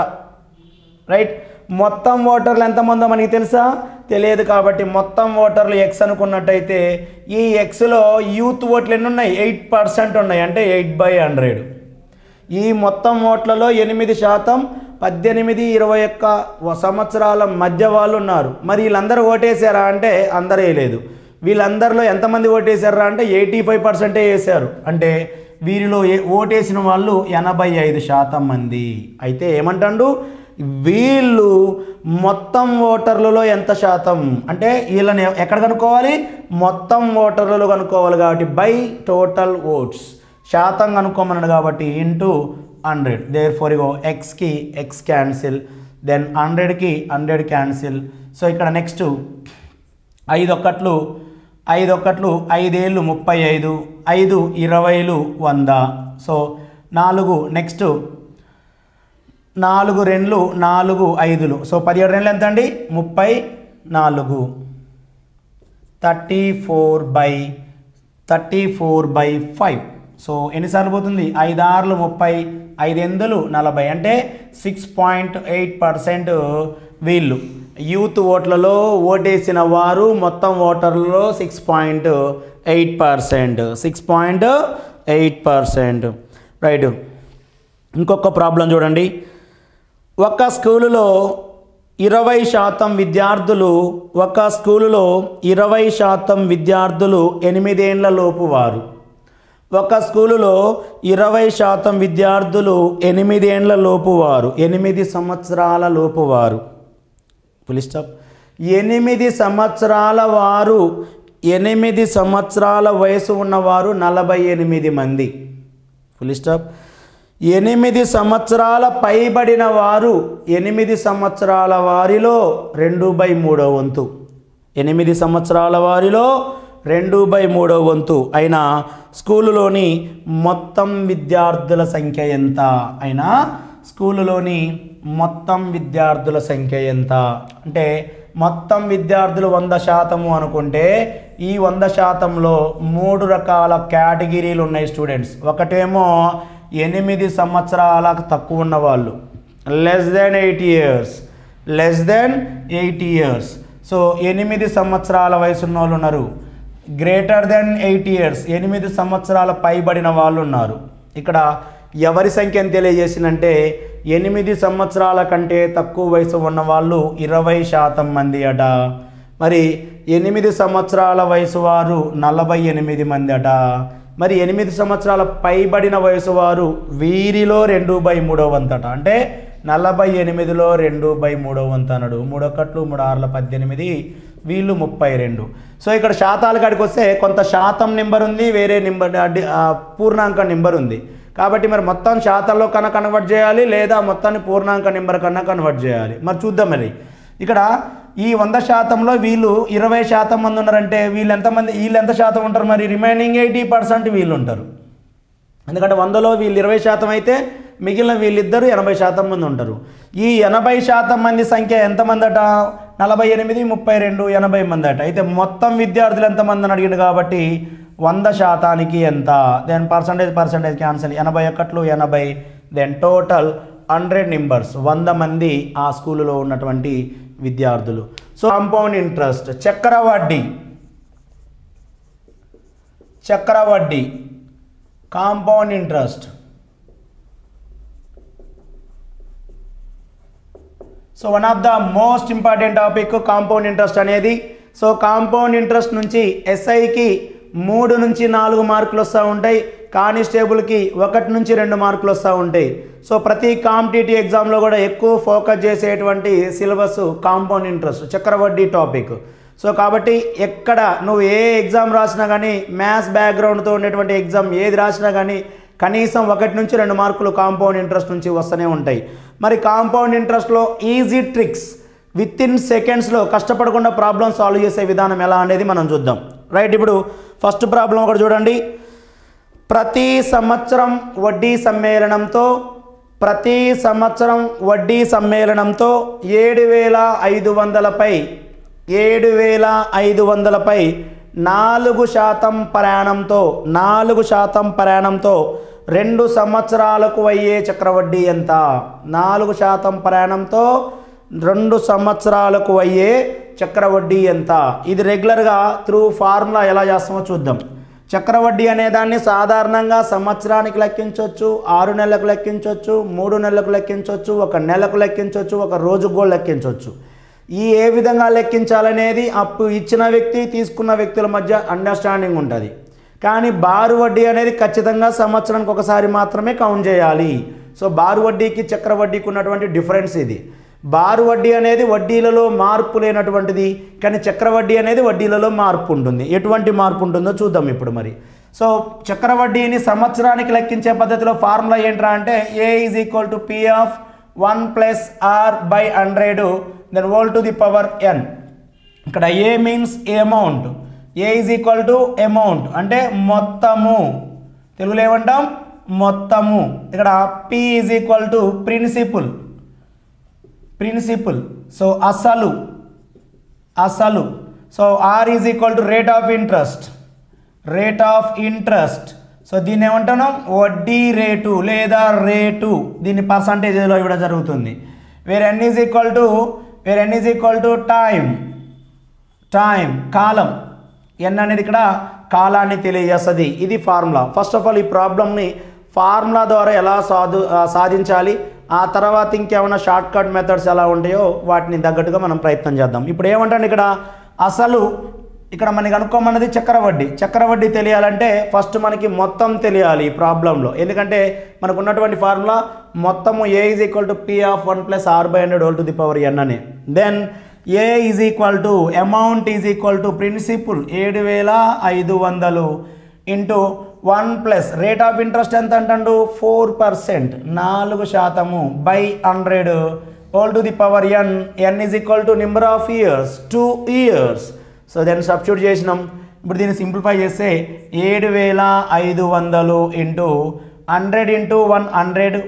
రైట్, మొత్తం ఓటర్లు ఎంతమందో మనకి తెలుసా? తెలియదు. కాబట్టి మొత్తం ఓటర్లు ఎక్స్ అనుకున్నట్టయితే ఈ ఎక్స్లో యూత్ ఓట్లు ఎన్ని ఉన్నాయి? 8% ఉన్నాయి. అంటే 8/100. ఈ మొత్తం ఓట్లలో 8% 18-21 సంవత్సరాల మధ్య వాళ్ళు ఉన్నారు. మరి వీళ్ళందరూ ఓటేసారా అంటే అందరూ వేయలేదు. వీళ్ళందరిలో ఎంతమంది ఓటేసారా అంటే 85% వేశారు. అంటే వీరిలో ఓటేసిన వాళ్ళు 85% మంది. అయితే ఏమంటాడు? వీళ్ళు మొత్తం ఓటర్లలో ఎంత శాతం అంటే వీళ్ళని ఎక్కడ కనుక్కోవాలి, మొత్తం ఓటర్లలో కనుక్కోవాలి. కాబట్టి బై టోటల్ ఓట్స్ శాతం కనుక్కోమన్నాడు కాబట్టి ఇంటూ 100. దేర్ ఫోర్ ఇగో ఎక్స్కి ఎక్స్ క్యాన్సిల్, దెన్ 100కి 100 క్యాన్సిల్. సో ఇక్కడ నెక్స్ట్ 5 ఒక్కట్లు 5 ఏళ్ళు 35, 5 20లు 100. సో 4, నెక్స్ట్ 4 2లు 4 5లు. సో 17 2లు ఎంత అండి 34. 34/5. సో ఎన్నిసార్లు పోతుంది 5 6లు 30, 5 8లు 40. అంటే 6.8% వీళ్ళు యూత్ ఓట్లలో ఓటేసిన వారు మొత్తం ఓటర్లలో 6.8%. రైట్, ఇంకొక ప్రాబ్లం చూడండి. ఒక స్కూలులో 20% విద్యార్థులు 8 ఏళ్లలోపు వారు, 20% విద్యార్థులు 8 ఏళ్లలోపు వారు, 8 సంవత్సరాల లోపు వారు. పులిస్టాప్. 8 సంవత్సరాల వారు, 8 సంవత్సరాల వయసు ఉన్నవారు 48 మంది. పులిస్టాప్. 8 సంవత్సరాల పైబడిన వారు, 8 సంవత్సరాల వారిలో 2/3 వంతు, 8 సంవత్సరాల వారిలో 2/3 వంతు అయిన స్కూలులోని మొత్తం విద్యార్థుల సంఖ్య ఎంత? అంటే మొత్తం విద్యార్థులు 100% అనుకుంటే ఈ 100%లో 3 రకాల కేటగిరీలు ఉన్నాయి స్టూడెంట్స్. ఒకటేమో 8 సంవత్సరాలకు తక్కువ ఉన్నవాళ్ళు, less than eight years. So 8 సంవత్సరాల వయసు ఉన్న వాళ్ళు ఉన్నారు. గ్రేటర్ దెన్ 8 ఇయర్స్, 8 సంవత్సరాల పైబడిన వాళ్ళు ఉన్నారు. ఇక్కడ ఎవరి సంఖ్యను తెలియజేసిందంటే 8 సంవత్సరాల కంటే తక్కువ వయసు ఉన్నవాళ్ళు 20% మంది అట. మరి 8 సంవత్సరాల వయసు వారు 48 మంది అట. మరి 8 సంవత్సరాల పైబడిన వయసు వారు వీరిలో 2/3 వంతట. అంటే 48లో 2/3 వంత అన్నాడు. 3 1లు 3 6లు 18, వీళ్ళు 32. సో ఇక్కడ శాతాల కాడికి వస్తే కొంత శాతం నెంబర్ ఉంది, వేరే నెంబర్ పూర్ణాంక నెంబర్ ఉంది. కాబట్టి మరి మొత్తం శాతాల్లో కన్నా కన్వర్ట్ చేయాలి, లేదా మొత్తాన్ని పూర్ణాంక నెంబర్ కన్నా కన్వర్ట్ చేయాలి. మరి చూద్దాం. మరి ఇక్కడ ఈ 100%లో వీళ్ళు 20% మంది ఉన్నారంటే వీళ్ళు ఎంత శాతం ఉంటారు? మరి రిమైనింగ్ 80% వీళ్ళు ఉంటారు. ఎందుకంటే 100లో వీళ్ళు 20% అయితే మిగిలిన వీళ్ళిద్దరు 80% మంది ఉంటారు. ఈ 80% మంది సంఖ్య ఎంతమంది అట? 48 32 80 మంది అట. అయితే మొత్తం విద్యార్థులు ఎంతమంది అని అడిగింది కాబట్టి 100%కి ఎంత? Then percentage cancel. 81 80. Then total 100 members, 100 మంది ఆ స్కూలులో ఉన్నటువంటి విద్యార్థులు. సో కాంపౌండ్ ఇంట్రెస్ట్ చక్రవడ్డీ. Compound interest. So one of the most important topic compound interest అనేది. సో కాంపౌండ్ ఇంట్రెస్ట్ నుంచి ఎస్ఐకి 3 నుంచి 4 మార్కులు వస్తూ ఉంటాయి, కానిస్టేబుల్కి 1 నుంచి 2 మార్కులు వస్తూ ఉంటాయి. సో ప్రతి కాంపిటేటివ్ ఎగ్జామ్లో కూడా ఎక్కువ ఫోకస్ చేసేటువంటి సిలబస్ కాంపౌండ్ ఇంట్రెస్ట్ చక్రవడ్డీ టాపిక్. సో కాబట్టి ఎక్కడ నువ్వు ఏ ఎగ్జామ్ రాసినా కానీ, మ్యాథ్స్ బ్యాక్గ్రౌండ్తో ఉండేటువంటి ఎగ్జామ్ ఏది రాసినా కానీ కనీసం 1 నుంచి 2 మార్కులు కాంపౌండ్ ఇంట్రెస్ట్ నుంచి వస్తూనే ఉంటాయి. మరి కాంపౌండ్ ఇంట్రెస్ట్లో ఈజీ ట్రిక్స్ వితిన్ సెకండ్స్లో కష్టపడకుండా ప్రాబ్లమ్ సాల్వ్ చేసే విధానం ఎలా అనేది మనం చూద్దాం. రైట్, ఇప్పుడు ఫస్ట్ ప్రాబ్లం ఒకటి చూడండి. ప్రతి సంవత్సరం వడ్డీ సమ్మేళనంతో 7,500పై 4% ప్రయాణంతో 2 సంవత్సరాలకు అయ్యే చక్రవడ్డీ ఎంత? 4% ప్రయాణంతో 2 సంవత్సరాలకు అయ్యే చక్రవడ్డీ ఎంత? ఇది రెగ్యులర్గా త్రూ ఫార్ములా ఎలా చేస్తామో చూద్దాం. చక్రవడ్డీ అనేదాన్ని సాధారణంగా సంవత్సరానికి లెక్కించవచ్చు, 6 నెలలకు లెక్కించవచ్చు, 3 నెలలకు లెక్కించవచ్చు, 1 నెలకు లెక్కించవచ్చు, 1 రోజుకు కూడా లెక్కించవచ్చు. ఈ ఏ విధంగా లెక్కించాలనేది అప్పు ఇచ్చిన వ్యక్తి, తీసుకున్న వ్యక్తుల మధ్య అండర్స్టాండింగ్ ఉంటుంది. కానీ బారు వడ్డీ అనేది ఖచ్చితంగా సంవత్సరానికి ఒకసారి మాత్రమే కౌంట్ చేయాలి. సో బారు వడ్డీకి చక్ర వడ్డీకి ఉన్నటువంటి డిఫరెన్స్ ఇది. బారు వడ్డీ అనేది వడ్డీలలో మార్పు లేనటువంటిది, కానీ చక్ర వడ్డీ అనేది వడ్డీలలో మార్పు ఉంటుంది. ఎటువంటి మార్పు ఉంటుందో చూద్దాం ఇప్పుడు మరి. సో చక్ర వడ్డీని సంవత్సరానికి లెక్కించే పద్ధతిలో ఫార్ములా ఏంట్రా అంటే A is equal to P of 1 + r/100 then whole to the power n. ఇక్కడ A means amount, A is equal to amount అంటే మొత్తము, తెలుగులో ఏమంటాం మొత్తము. ఇక్కడ P is equal to principal, principal so అసలు, అసలు. So R is equal to rate of interest, rate of interest so దీన్ని ఏమంటున్నాం వడ్డీ రేటు లేదా రేటు, దీన్ని పర్సంటేజ్లో ఇవ్వడం జరుగుతుంది. Where N is equal to, where N is equal to time, time కాలం, ఎన్ అనేది ఇక్కడ కాలాన్ని తెలియజేస్తుంది. ఇది ఫార్ములా. ఫస్ట్ ఆఫ్ ఆల్ ఈ ప్రాబ్లంని ఫార్ములా ద్వారా ఎలా సాధించాలి, ఆ తర్వాత ఇంకేమైనా షార్ట్ కట్ మెథడ్స్ ఎలా ఉంటాయో వాటిని తగ్గట్టుగా మనం ప్రయత్నం చేద్దాం. ఇప్పుడు ఏమంటాను ఇక్కడ అసలు, ఇక్కడ మనకి అనుకోమన్నది చక్రవడ్డీ. చక్రవడ్డీ తెలియాలంటే ఫస్ట్ మనకి మొత్తం తెలియాలి ఈ ప్రాబ్లంలో, ఎందుకంటే మనకు ఉన్నటువంటి ఫార్ములా మొత్తము A is equal to P of 1 + r/100 whole to the power n అని. Then A is equal to amount is equal to principal 7500 into 1 + rate of interest ఎంత అంటాడు 4%, 4% / 100 whole to the power n. n is equal to number of years 2 years. So దాన్ని substitute చేసినాం. ఇప్పుడు దీన్ని simplify చేస్తే 7500 into 100 × 100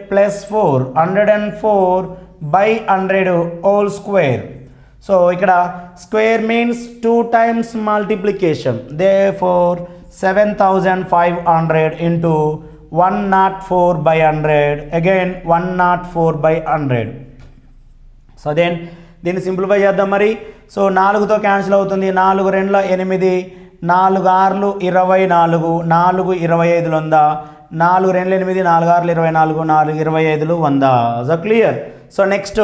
+ 4 104/100 whole square. So ఇక్కడ square means 2 times మల్టిప్లికేషన్, therefore 7500 into 104/100 again 104/100. So then దీన్ని సింప్లిఫై చేద్దాం మరి. సో 4తో క్యాన్సిల్ అవుతుంది, 4 × 2 = 8, 4 × 6 = 24, 4 × 25 = 100, 4 × 2 = 8, 4 × 6 = 24, 4 × 25 = 100. So clear. సో నెక్స్ట్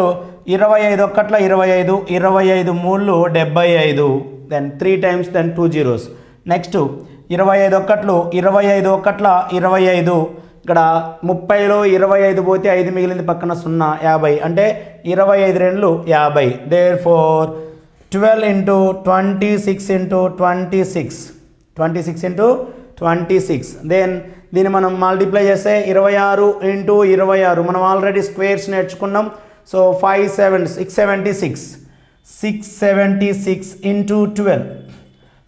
25 1 = 25, 25 3 లు 75, then 3 times then 2 zeros. Next 25 1 = 25, 25 1 = 25. ఇక్కడ 30లో 25 పోతే 5 మిగిలింది, పక్కన 0 50, అంటే 25 2 = 50. దేర్ఫోర్ 12 × 26 × 26, 26 × 26. దెన్ దీన్ని మనం మల్టిప్లై చేస్తే 26 × 26, మనం ఆల్రెడీ స్క్వేర్స్ నేర్చుకున్నాం. సో 5 7 6 76, 676 × 12,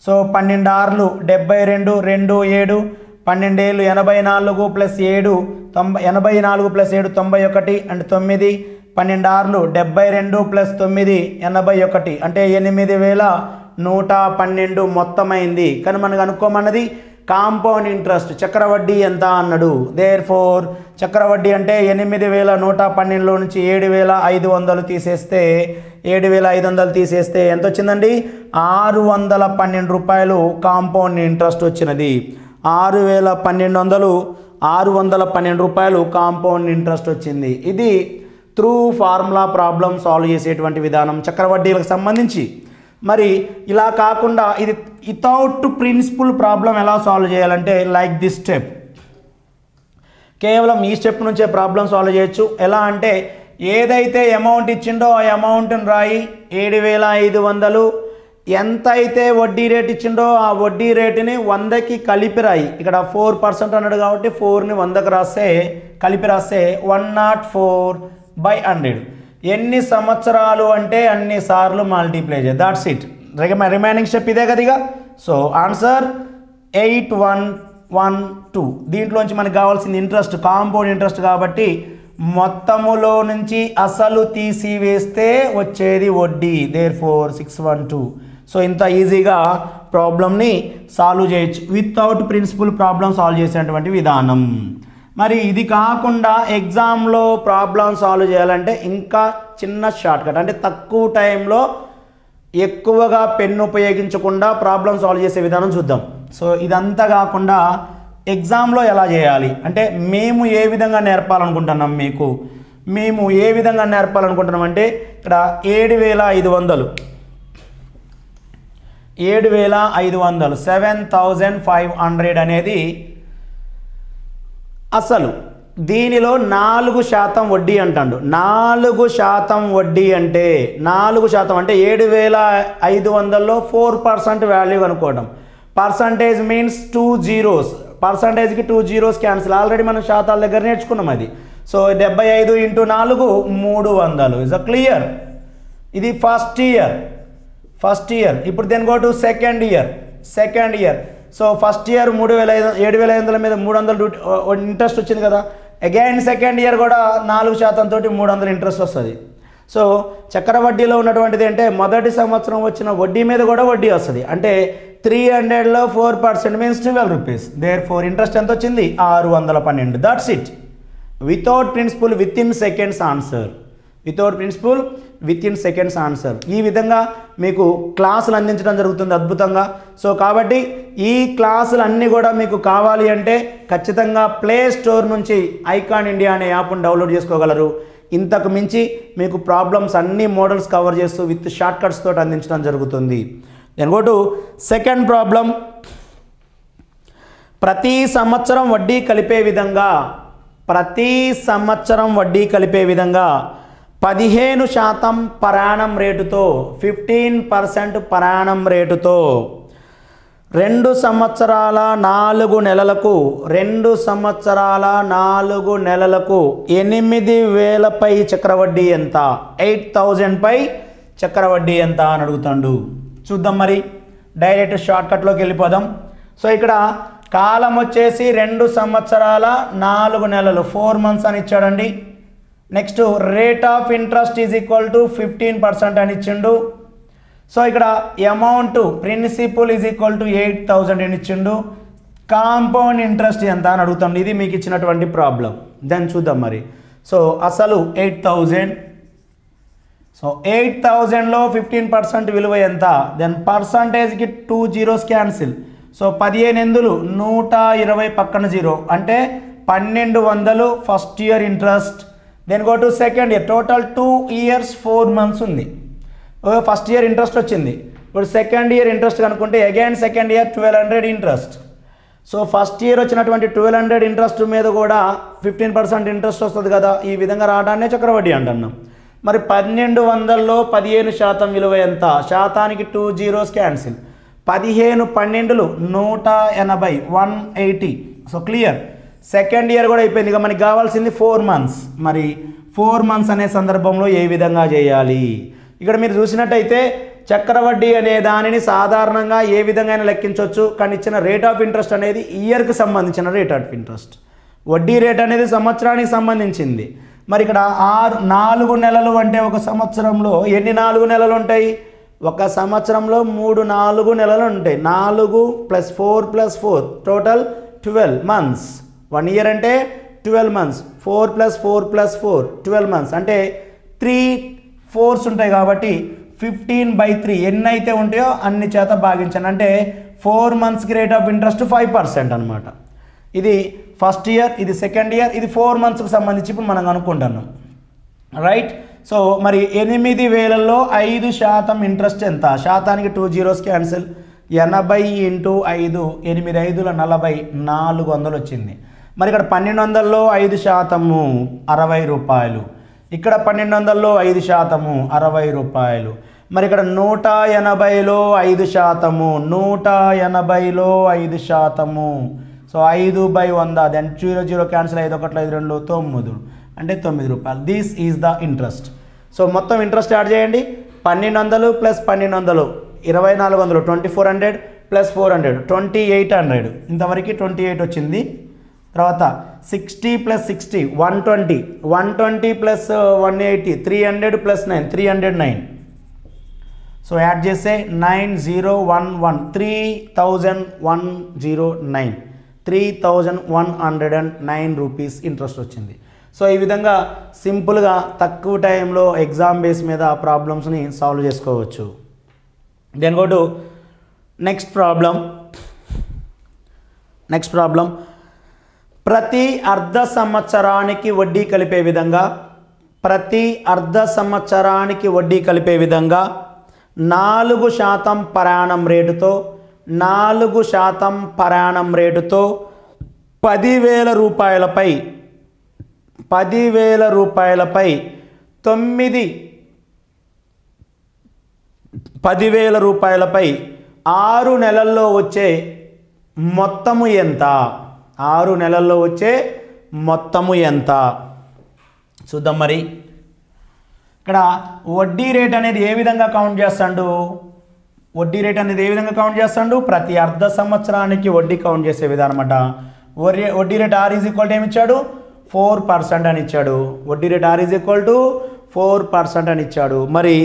సో 12 6 = 72, 2 7, 12 7 = 84 + 7 84 + 7 91 అంటే 9, 12 6 = 72 + 9 81 అంటే 8012 మొత్తమైంది. కానీ మనకు అనుకోమన్నది కాంపౌండ్ ఇంట్రెస్ట్, చక్రవడ్డీ ఎంత అన్నాడు. దేర్ ఫోర్ చక్రవడ్డీ అంటే 8112 నుంచి 7500 తీసేస్తే, 7500 తీసేస్తే ఎంత వచ్చిందండి ₹612 కాంపౌండ్ ఇంట్రెస్ట్ వచ్చినది. 6,1200 కాంపౌండ్ ఇంట్రెస్ట్ వచ్చింది. ఇది త్రూ ఫార్ములా ప్రాబ్లం సాల్వ్ చేసేటువంటి విధానం చక్రవడ్డీలకు సంబంధించి. మరి ఇలా కాకుండా ఇది వితౌట్ ప్రిన్సిపల్ ప్రాబ్లం ఎలా సాల్వ్ చేయాలంటే లైక్ దిస్ స్టెప్, కేవలం ఈ స్టెప్ నుంచే ప్రాబ్లం సాల్వ్ చేయొచ్చు. ఎలా అంటే ఏదైతే అమౌంట్ ఇచ్చిండో ఆ అమౌంట్ని రాయి, 7500 ఎంత అయితే వడ్డీ రేట్ ఇచ్చిండో ఆ వడ్డీ రేటుని 100కి కలిపి రాయి. ఇక్కడ 4% అన్నాడు కాబట్టి 4ని 100కి రాస్తే, కలిపి రాస్తే 104/100. ఎన్ని సంవత్సరాలు అంటే అన్ని సార్లు మల్టిప్లై చేయాలి. That's it. రిమైనింగ్ స్టెప్ ఇదే కదా ఇక. So answer 8112. దీంట్లోంచి మనకు కావాల్సింది ఇంట్రెస్ట్, కాంపౌండ్ ఇంట్రెస్ట్ కాబట్టి మొత్తములో నుంచి అసలు తీసివేస్తే వచ్చేది వడ్డీ. దేర్ఫోర్ 612. సో ఇంత ఈజీగా ప్రాబ్లంని సాల్వ్ చేయొచ్చు వితౌట్ ప్రిన్సిపల్ ప్రాబ్లం సాల్వ్ చేసేటువంటి విధానం. మరి ఇది కాకుండా ఎగ్జామ్లో ప్రాబ్లం సాల్వ్ చేయాలంటే ఇంకా చిన్న షార్ట్కట్, అంటే తక్కువ టైంలో ఎక్కువగా పెన్ను ఉపయోగించకుండా ప్రాబ్లం సాల్వ్ చేసే విధానం చూద్దాం. సో ఇదంతా కాకుండా ఎగ్జామ్లో ఎలా చేయాలి అంటే మేము ఏ విధంగా నేర్పాలనుకుంటున్నాం, మీకు మేము ఏ విధంగా నేర్పాలనుకుంటున్నాం అంటే ఇక్కడ 7500 7500 అనేది అసలు, దీనిలో 4% వడ్డీ అంటాడు. 4% వడ్డీ అంటే 4% అంటే 7500లో 4% వాల్యూ అనుకోవడం. పర్సంటేజ్ మీన్స్ 2 zeros, పర్సంటేజ్కి 2 zeros క్యాన్సిల్. ఆల్రెడీ మనం శాతాల దగ్గర నేర్చుకున్నాం అది. So 75 into 4 300 is clear. ఇది ఫస్ట్ ఇయర్. ఇప్పుడు then go to second year. So first year 7500 మీద 300 ఇంట్రెస్ట్ వచ్చింది కదా. అగైన్ సెకండ్ ఇయర్ కూడా 4% తోటి 300 ఇంట్రెస్ట్ వస్తుంది. సో చక్రవడ్డీలో ఉన్నటువంటిది అంటే మొదటి సంవత్సరం వచ్చిన వడ్డీ మీద కూడా వడ్డీ వస్తుంది. అంటే 300లో 4% మీన్స్ 12 రూపీస్. దేర్ఫోర్ ఇంట్రెస్ట్ ఎంత వచ్చింది? 612. That's it. Without principal within seconds answer. Without principal within seconds answer. ఈ విధంగా మీకు క్లాసులు అందించడం జరుగుతుంది అద్భుతంగా. సో కాబట్టి ఈ క్లాసులు అన్నీ కూడా మీకు కావాలి అంటే ఖచ్చితంగా ప్లే స్టోర్ నుంచి ఐకాన్ ఇండియా అనే యాప్ను డౌన్లోడ్ చేసుకోగలరు. ఇంతకు మించి మీకు ప్రాబ్లమ్స్ అన్ని మోడల్స్ కవర్ చేస్తూ విత్ షార్ట్ కట్స్ తోటి అందించడం జరుగుతుంది. Then go to second problem. ప్రతి సంవత్సరం వడ్డీ కలిపే విధంగా 15% పరాణం రేటుతో 15% పరాణం రేటుతో 2 సంవత్సరాల 4 నెలలకు 2 సంవత్సరాల 4 నెలలకు 8000 పై చక్రవడ్డీ ఎంత? 8000 పై చక్రవడ్డీ ఎంత అని అడుగుతాడు. చూద్దాం మరి. డైరెక్ట్ షార్ట్కట్లోకి వెళ్ళిపోదాం. సో ఇక్కడ కాలం వచ్చేసి 2 సంవత్సరాల 4 నెలలు 4 months అని ఇచ్చాడండి. Next rate of interest is equal to 15% అని ఇచ్చిండు. సో ఇక్కడ amount principal is equal to 8000 అని ఇచ్చిండు. కాంపౌండ్ ఇంట్రెస్ట్ ఎంత అని అడుగుతాం. ఇది మీకు ఇచ్చినటువంటి ప్రాబ్లం. దాన్ని చూద్దాం మరి. సో అసలు 8000. సో 8000లో 15% విలువ ఎంత? దెన్ పర్సంటేజ్కి 2 zeros క్యాన్సిల్. సో 15 × 120 పక్కన 0 అంటే 1200 first year interest. Then go to second year. Total 2 years 4 months ఉంది. ఫస్ట్ ఇయర్ ఇంట్రెస్ట్ వచ్చింది. ఇప్పుడు సెకండ్ ఇయర్ ఇంట్రెస్ట్ కనుక్కుంటే again second year 1200 interest. So first year వచ్చినటువంటి 1200 ఇంట్రెస్ట్ మీద కూడా 15% ఇంట్రెస్ట్ వస్తుంది కదా. ఈ విధంగా రావడాన్నే చక్రవడ్డీ అంటున్నాం. మరి 1200లో 15% విలువ ఎంత? శాతానికి 2 zeros cancel. 15 12 180. So clear. Second year కూడా అయిపోయింది. ఇక మనకి కావాల్సింది 4 months. మరి 4 months అనే సందర్భంలో ఏ విధంగా చేయాలి? ఇక్కడ మీరు చూసినట్టయితే చక్రవడ్డీ అనే దానిని సాధారణంగా ఏ విధంగా లెక్కించవచ్చు. కానీ ఇచ్చిన రేట్ ఆఫ్ ఇంట్రెస్ట్ అనేది ఇయర్కి సంబంధించిన రేట్ ఆఫ్ ఇంట్రెస్ట్. వడ్డీ రేట్ అనేది సంవత్సరానికి సంబంధించింది. మరి ఇక్కడ 4 నెలలు అంటే ఒక సంవత్సరంలో ఎన్ని 4 నెలలు ఉంటాయి? ఒక సంవత్సరంలో 3 4 నెలలు ఉంటాయి. 4 + 4 + 4 టోటల్ 12 months. 1 year అంటే 12 months. 4 + 4 + 4 12 months అంటే 3/4 ఉంటాయి. కాబట్టి 15/3 ఎన్ని అయితే ఉంటాయో అన్ని చేత భాగించాను. అంటే 4 monthsకి రేట్ ఆఫ్ ఇంట్రెస్ట్ 5% అనమాట. ఇది ఫస్ట్ ఇయర్, ఇది సెకండ్ ఇయర్, ఇది 4 monthsకి సంబంధించి ఇప్పుడు మనం అనుకుంటున్నాం, రైట్? సో మరి 8000లో 5% ఇంట్రెస్ట్ ఎంత? శాతానికి 2 zeros క్యాన్సిల్. 80 × 5 8×5 = 40 400 వచ్చింది. మరి ఇక్కడ 1200లో 5% 60 రూపాయలు. ఇక్కడ 1200లో 5% 60 రూపాయలు. మరి ఇక్కడ 180లో 5% 180లో 5%. So 5/100 then 0 0 cancel. 5 × 1 = 5 2 = 9 అంటే 9 రూపాయలు. This is the interest. So మొత్తం ఇంట్రెస్ట్ యాడ్ చేయండి. 1200 + 1200 2400 2400 + 400 2800. ఇంతవరకు 28 వచ్చింది. తర్వాత 60 + 60 120 120 + 180 300 + 9 309. సో యాడ్ చేస్తే 9011 3109 3109 rupees ఇంట్రెస్ట్ వచ్చింది. సో ఈ విధంగా సింపుల్గా తక్కువ టైంలో ఎగ్జామ్ బేస్ మీద ఆ ప్రాబ్లమ్స్ని సాల్వ్ చేసుకోవచ్చు. Then go to next problem. ప్రతి అర్ధ సంవత్సరానికి వడ్డీ కలిపే విధంగా 4% పరాణం రేటుతో 4% పరాణం రేటుతో 10000 రూపాయలపై 10,000 రూపాయలపై 10,000 రూపాయలపై 6 నెలల్లో వచ్చే మొత్తము ఎంత? 6 నెలల్లో వచ్చే మొత్తము ఎంత చూద్దాం. మరి ఇక్కడ వడ్డీ రేట్ అనేది ఏ విధంగా కౌంట్ చేస్తాడు? వడ్డీ రేట్ అనేది ఏ విధంగా కౌంట్ చేస్తాడు? ప్రతి అర్ధ సంవత్సరానికి వడ్డీ కౌంట్ చేసే విధానం అట. వడ్డీ రేట్ R= ఏమి ఇచ్చాడు? 4% అని ఇచ్చాడు. వడ్డీ రేట్ R= 4% అని ఇచ్చాడు. మరి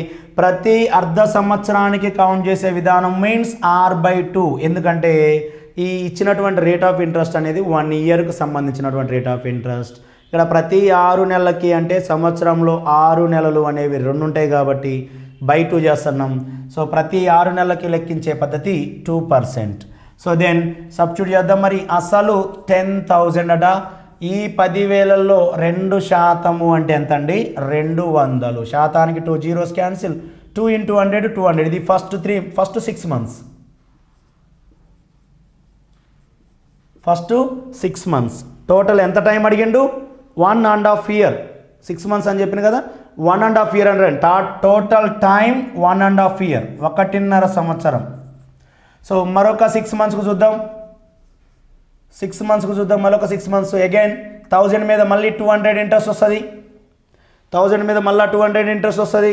ప్రతి అర్ధ సంవత్సరానికి కౌంట్ చేసే విధానం మీన్స్ R/2. ఎందుకంటే ఈ ఇచ్చినటువంటి రేట్ ఆఫ్ ఇంట్రెస్ట్ అనేది 1 yearకు సంబంధించినటువంటి రేట్ ఆఫ్ ఇంట్రెస్ట్. ఇక్కడ ప్రతి 6 నెలలకి అంటే సంవత్సరంలో 6 నెలలు అనేవి 2 ఉంటాయి కాబట్టి బై 2 చేస్తున్నాం. సో ప్రతి 6 నెలలకి లెక్కించే పద్ధతి 2%. సో దెన్ సబ్స్టిట్యూట్ చేద్దాం. మరి అసలు 10,000 అట. ఈ 10,000లో 2% అంటే ఎంత అండి? 200. శాతానికి 2 zeros క్యాన్సిల్, 2 into 100 200. ఇది first 6 months, first 6 months. Total ఎంత టైం అడిగిండు? 1.5 years. 6 months అని చెప్పిన కదా, 1.5 years అని రండి. టోటల్ టైం 1.5 years, 1.5 సంవత్సరం. సో మరొక 6 monthsకు చూద్దాం. 6 monthsకు చూద్దాం. మరొక 6 months అగైన్ 1000 మీద మళ్ళీ 200 ఇంట్రెస్ట్ వస్తుంది. 1000 మీద మళ్ళీ 200 ఇంట్రెస్ట్ వస్తుంది.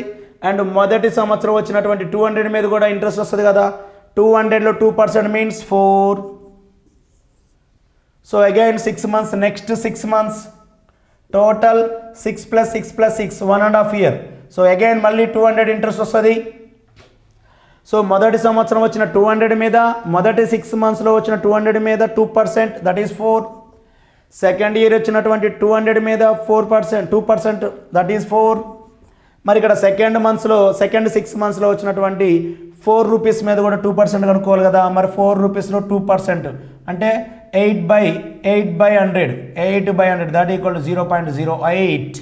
అండ్ మొదటి సంవత్సరం వచ్చినటువంటి 200 మీద కూడా ఇంట్రెస్ట్ వస్తుంది కదా. 200లో 2% means 4. So again 6 months, next 6 months, total 6 + 6 + 6, 1.5 years. So again మళ్ళీ 200 ఇంట్రెస్ట్ వస్తుంది. సో మొదటి సంవత్సరం వచ్చిన 200 మీద, మొదటి 6 monthsలో వచ్చిన 200 మీద 2%, దట్ ఈస్ 4. సెకండ్ ఇయర్ వచ్చినటువంటి 200 మీద 2%, దట్ ఈస్ 4. మరి ఇక్కడ సెకండ్ 6 monthsలో వచ్చినటువంటి 4 rupees మీద కూడా 2% కనుక్కోవాలి కదా. మరి 4 rupeesలో 2% అంటే 8/100, 8/100, that equal to 0.08,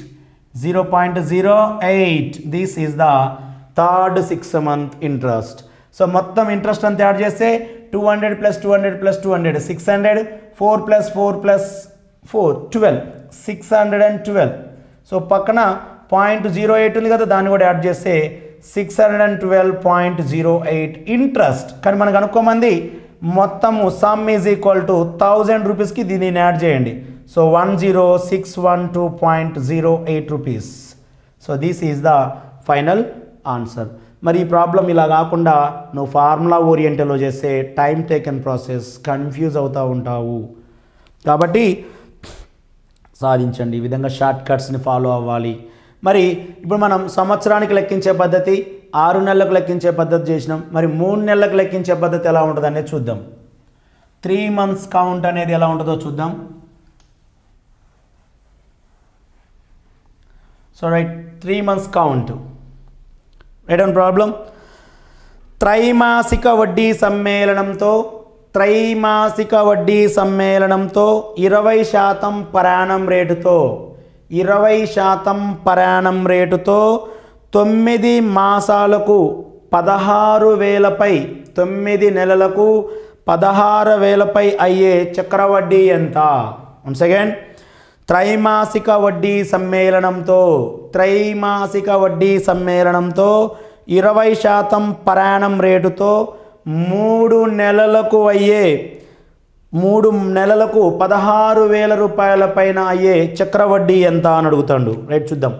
0.08. This is the third 6 month interest. So మొత్తం ఇంట్రెస్ట్ అంతా యాడ్ చేస్తే 200 + 200 + 200, 600, 4 + 4 + 4, 12, 612. సో పక్కన 0.08 ఉంది కదా, దాన్ని కూడా యాడ్ చేస్తే 612.08 ఇంట్రెస్ట్. కానీ మనకు అనుకోమంది మొత్తము సమ్ ఈజ్ ఈక్వల్ టు 1000 రూపీస్కి దీన్ని యాడ్ చేయండి. So 10,612.08 rupees. So this is the final answer. మరి ఈ ప్రాబ్లం ఇలా కాకుండా నువ్వు ఫార్ములా ఓరియంటెడ్లో చేస్తే టైం టేకెన్ ప్రాసెస్ కన్ఫ్యూజ్ అవుతూ ఉంటావు. కాబట్టి సాధించండి, ఈ విధంగా షార్ట్ కట్స్ని ఫాలో అవ్వాలి. మరి ఇప్పుడు మనం సంవత్సరానికి లెక్కించే పద్ధతి, 6 నెలలకు లెక్కించే పద్ధతి చేసినాం. మరి 3 నెలలకు లెక్కించే పద్ధతి ఎలా ఉంటుంది అనేది చూద్దాం. 3 months కౌంట్ అనేది ఎలా ఉంటుందో చూద్దాం. So right, 3 months count. Right on problem. త్రైమాసిక వడ్డీ సమ్మేళనంతో 20% పరాణం రేటుతో 20% పరాణం రేటుతో 9 మాసాలకు 16,000పై 9 నెలలకు 16,000పై అయ్యే చక్రవడ్డీ ఎంత? వన్స్ అగైన్ త్రైమాసిక వడ్డీ సమ్మేళనంతో 20% పరాణం రేటుతో 3 నెలలకు 16,000 రూపాయల పైన అయ్యే చక్రవడ్డీ ఎంత అని అడుగుతాడు. రైట్, చూద్దాం.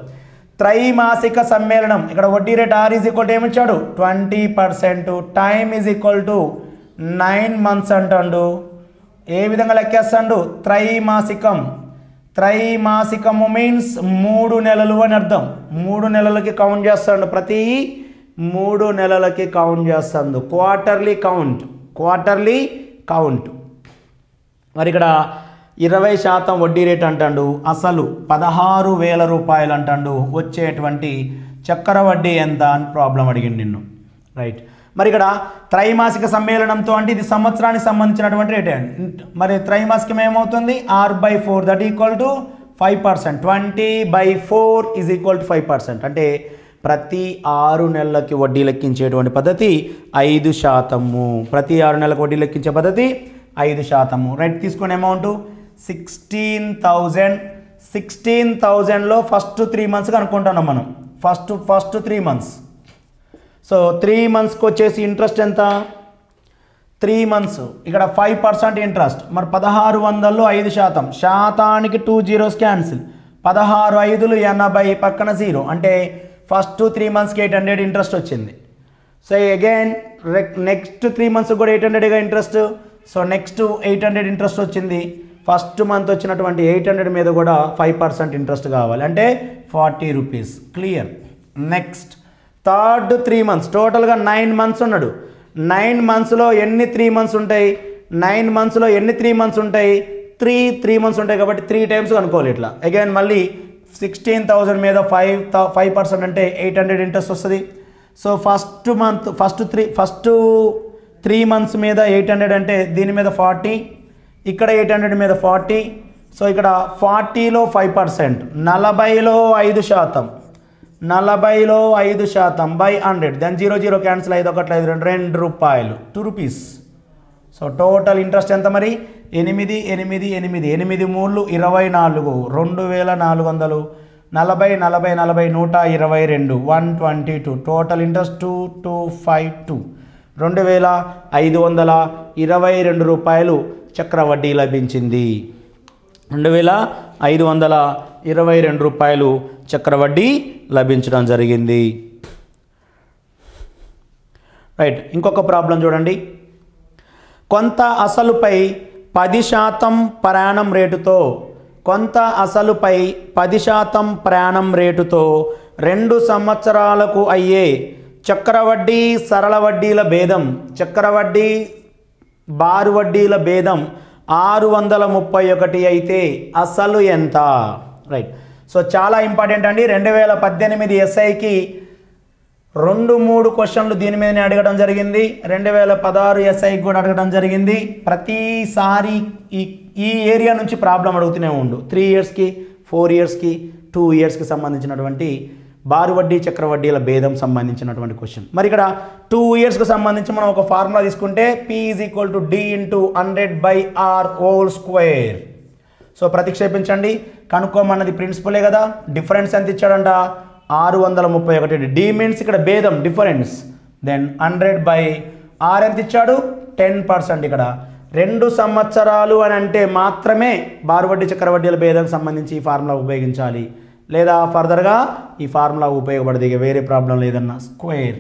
త్రైమాసిక సమ్మేళనం, ఇక్కడ వడ్డీ రేట్ R= ఏమిచ్చాడు? 20%. టైమ్ = 9 months అంటాడు. ఏ విధంగా లెక్కేస్తాడు? త్రైమాసికము మీన్స్ 3 నెలలు అని అర్థం. 3 నెలలకి కౌంట్ చేస్తాడు. ప్రతి 3 నెలలకి కౌంట్ చేస్తాడు. Quarterly count. మరి ఇక్కడ 20% వడ్డీ రేట్ అంటాడు. అసలు 16,000 రూపాయలు అంటాడు. వచ్చేటువంటి చక్ర వడ్డీ ఎంత అని ప్రాబ్లం అడిగింది నిన్ను. రైట్, మరి ఇక్కడ త్రైమాసిక సమ్మేళనంతో అంటే ఇది సంవత్సరానికి సంబంధించినటువంటి రేట్. మరి త్రైమాసికం ఏమవుతుంది? R/4, that equal to 5%. 20/4 = 5%. అంటే ప్రతి 6 నెలలకి వడ్డీ లెక్కించేటువంటి పద్ధతి 5%. ప్రతి 6 నెలలకు వడ్డీ లెక్కించే పద్ధతి 5%. రైట్, తీసుకునే అమౌంట్ 16,000 16,000 लो फस्ट 3 मंथ्स कनुकुंटाम मनम फस्ट 3 मंथ्स सो 3 मंथ्स को वच्चेसी इंट्रेस्ट एंत 3 मंथ्स इक्कड़ 5% इंट्रेस्ट मरि 1600 लो 5% शातानिकि 2 जीरोस कैंसिल 16 5 80 पक्कन 0 अंटे फस्ट 3 मंथ्स की 800 इंट्रेस्ट वच्चिंदी सो अगेन नेक्स्ट 3 मंथ्स कूडा 800 गा इंट्रेस्ट सो नेक्स्ट 800 इंट्रेस्ट वच्चिंदी फस्ट मंथ 800 मीद 5% इंट्रेस्ट कावाली अंटे 40 rupees clear next third 3 months total 9 months उन्नाडु 9 मंथ्स लो एन्नी 3 मंथ्स उंटायि 9 मंथ्स लो एन्नी 3 मंथ्स उंटायि 3 मंथ्स उंटायि काबट्टी 3 टाइम्स कनुकोवाली इट्ला अगेन मल्ली 16000 मीद 5% अंटे 800 इंट्रेस्ट वस्तुंदी so first month first 3 months मीद 800 अंटे दीनि मीद 40 इकड़ 800 मीद 40 सो इकड़ 40 लो 5% 40 लो 5% 40 लो 5% बै 100 देन 0 कैंसिल 5 रूपायलु 2 रूपीस सो टोटल इंट्रेस्ट एंत मरी 8 8 8 8 8 3 24 2400 40 40 40 122 122 टोटल इंट्रेस्ट 2252 2522 रूपायलु చక్రవడ్డీ లభించింది 2522 రూపాయలు చక్రవడ్డీ లభించడం జరిగింది రైట్ ఇంకొక ప్రాబ్లం చూడండి కొంత అసలుపై 10% ప్రయాణం రేటుతో రెండు సంవత్సరాలకు అయ్యే చక్రవడ్డీ సరళ వడ్డీల భేదం చక్రవడ్డీ బారు వడ్డీల భేదం 631 అయితే అసలు ఎంత రైట్ సో చాలా ఇంపార్టెంట్ అండి 2018 SI కి 2-3 క్వశ్చన్లు దీని మీదనే అడగడం జరిగింది 2016 SI కి కూడా అడగడం జరిగింది ప్రతిసారి ఈ ఏరియా నుంచి ప్రాబ్లం అడుగుతూనే ఉండు 3 ఇయర్స్ కి 4 ఇయర్స్ కి 2 ఇయర్స్ కి సంబంధించినటువంటి బారు వడ్డీ చక్ర వడ్డీల భేదం సంబంధించినటువంటి క్వశ్చన్ మరి ఇక్కడ 2 ఇయర్స్ కు సంబంధించి మనం ఒక ఫార్ములా తీసుకుంటే p = d * 100/r whole square so ప్రతిక్షేపించండి కనుక్కోమన్నది ప్రిన్సిపలే కదా డిఫరెన్స్ ఎంత ఇచ్చాడంట 631 d మీన్స్ ఇక్కడ భేదం డిఫరెన్స్ దెన్ 100/r ఎంత ఇచ్చాడు 10% ఇక్కడ 2 సంవత్సరాలు అని అంటే మాత్రమే బారు వడ్డీ చక్ర వడ్డీల భేదం సంబంధించి ఈ ఫార్ములా ఉపయోగించాలి लेदा फर्दर गा ई फार्मुला उपयोगपड़दी वेरे प्रॉब्लम लेदन्ना square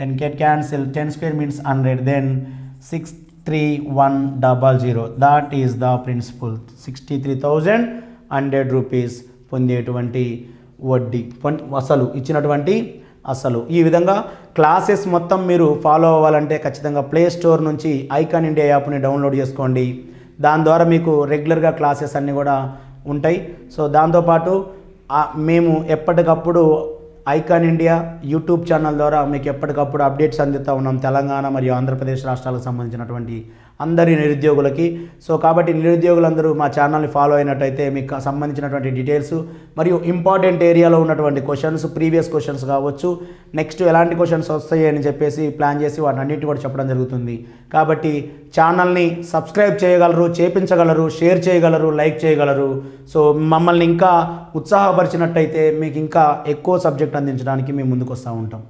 then get cancel 10 square means 100 then 63100 that is the principal 63,100 rupees పొందేటువంటి వడ్డీ అసలు ఇచ్చినటువంటి అసలు ఈ విధంగా క్లాసెస్ మొత్తం మీరు ఫాలో అవ్వాలంటే ఖచ్చితంగా ప్లే స్టోర్ నుంచి ఐకాన్ ఇండియా యాప్ ని డౌన్లోడ్ చేసుకోండి దాని ద్వారా మీకు రెగ్యులర్ గా క్లాసెస్ అన్ని కూడా ఉంటాయి సో దాంతో పాటు మేము ఎప్పటికప్పుడు ఐకాన్ ఇండియా యూట్యూబ్ ఛానల్ ద్వారా మీకు ఎప్పటికప్పుడు అప్డేట్స్ అందిస్తా ఉన్నాం తెలంగాణ మరియు ఆంధ్రప్రదేశ్ రాష్ట్రాలకు సంబంధించినటువంటి అందరి నిరుద్యోగులకి సో కాబట్టి నిరుద్యోగులందరూ మా ఛానల్ని ఫాలో అయినట్లయితే మీకు సంబంధించినటువంటి డీటెయిల్స్ మరియు ఇంపార్టెంట్ ఏరియాలో ఉన్నటువంటి క్వశ్చన్స్ ప్రీవియస్ క్వశ్చన్స్ కావచ్చు నెక్స్ట్ ఎలాంటి క్వశ్చన్స్ వస్తాయి అని చెప్పేసి ప్లాన్ చేసి వాటన్నిటిని కూడా చెప్పడం జరుగుతుంది కాబట్టి ఛానల్ని సబ్స్క్రైబ్ చేయగలరు చేపించగలరు షేర్ చేయగలరు లైక్ చేయగలరు సో మమ్మల్ని ఇంకా ఉత్సాహపరిచినట్లయితే మీకు ఇంకా ఎక్కువ సబ్జెక్ట్ అందించడానికి మేము ముందుకు వస్తూ ఉంటాం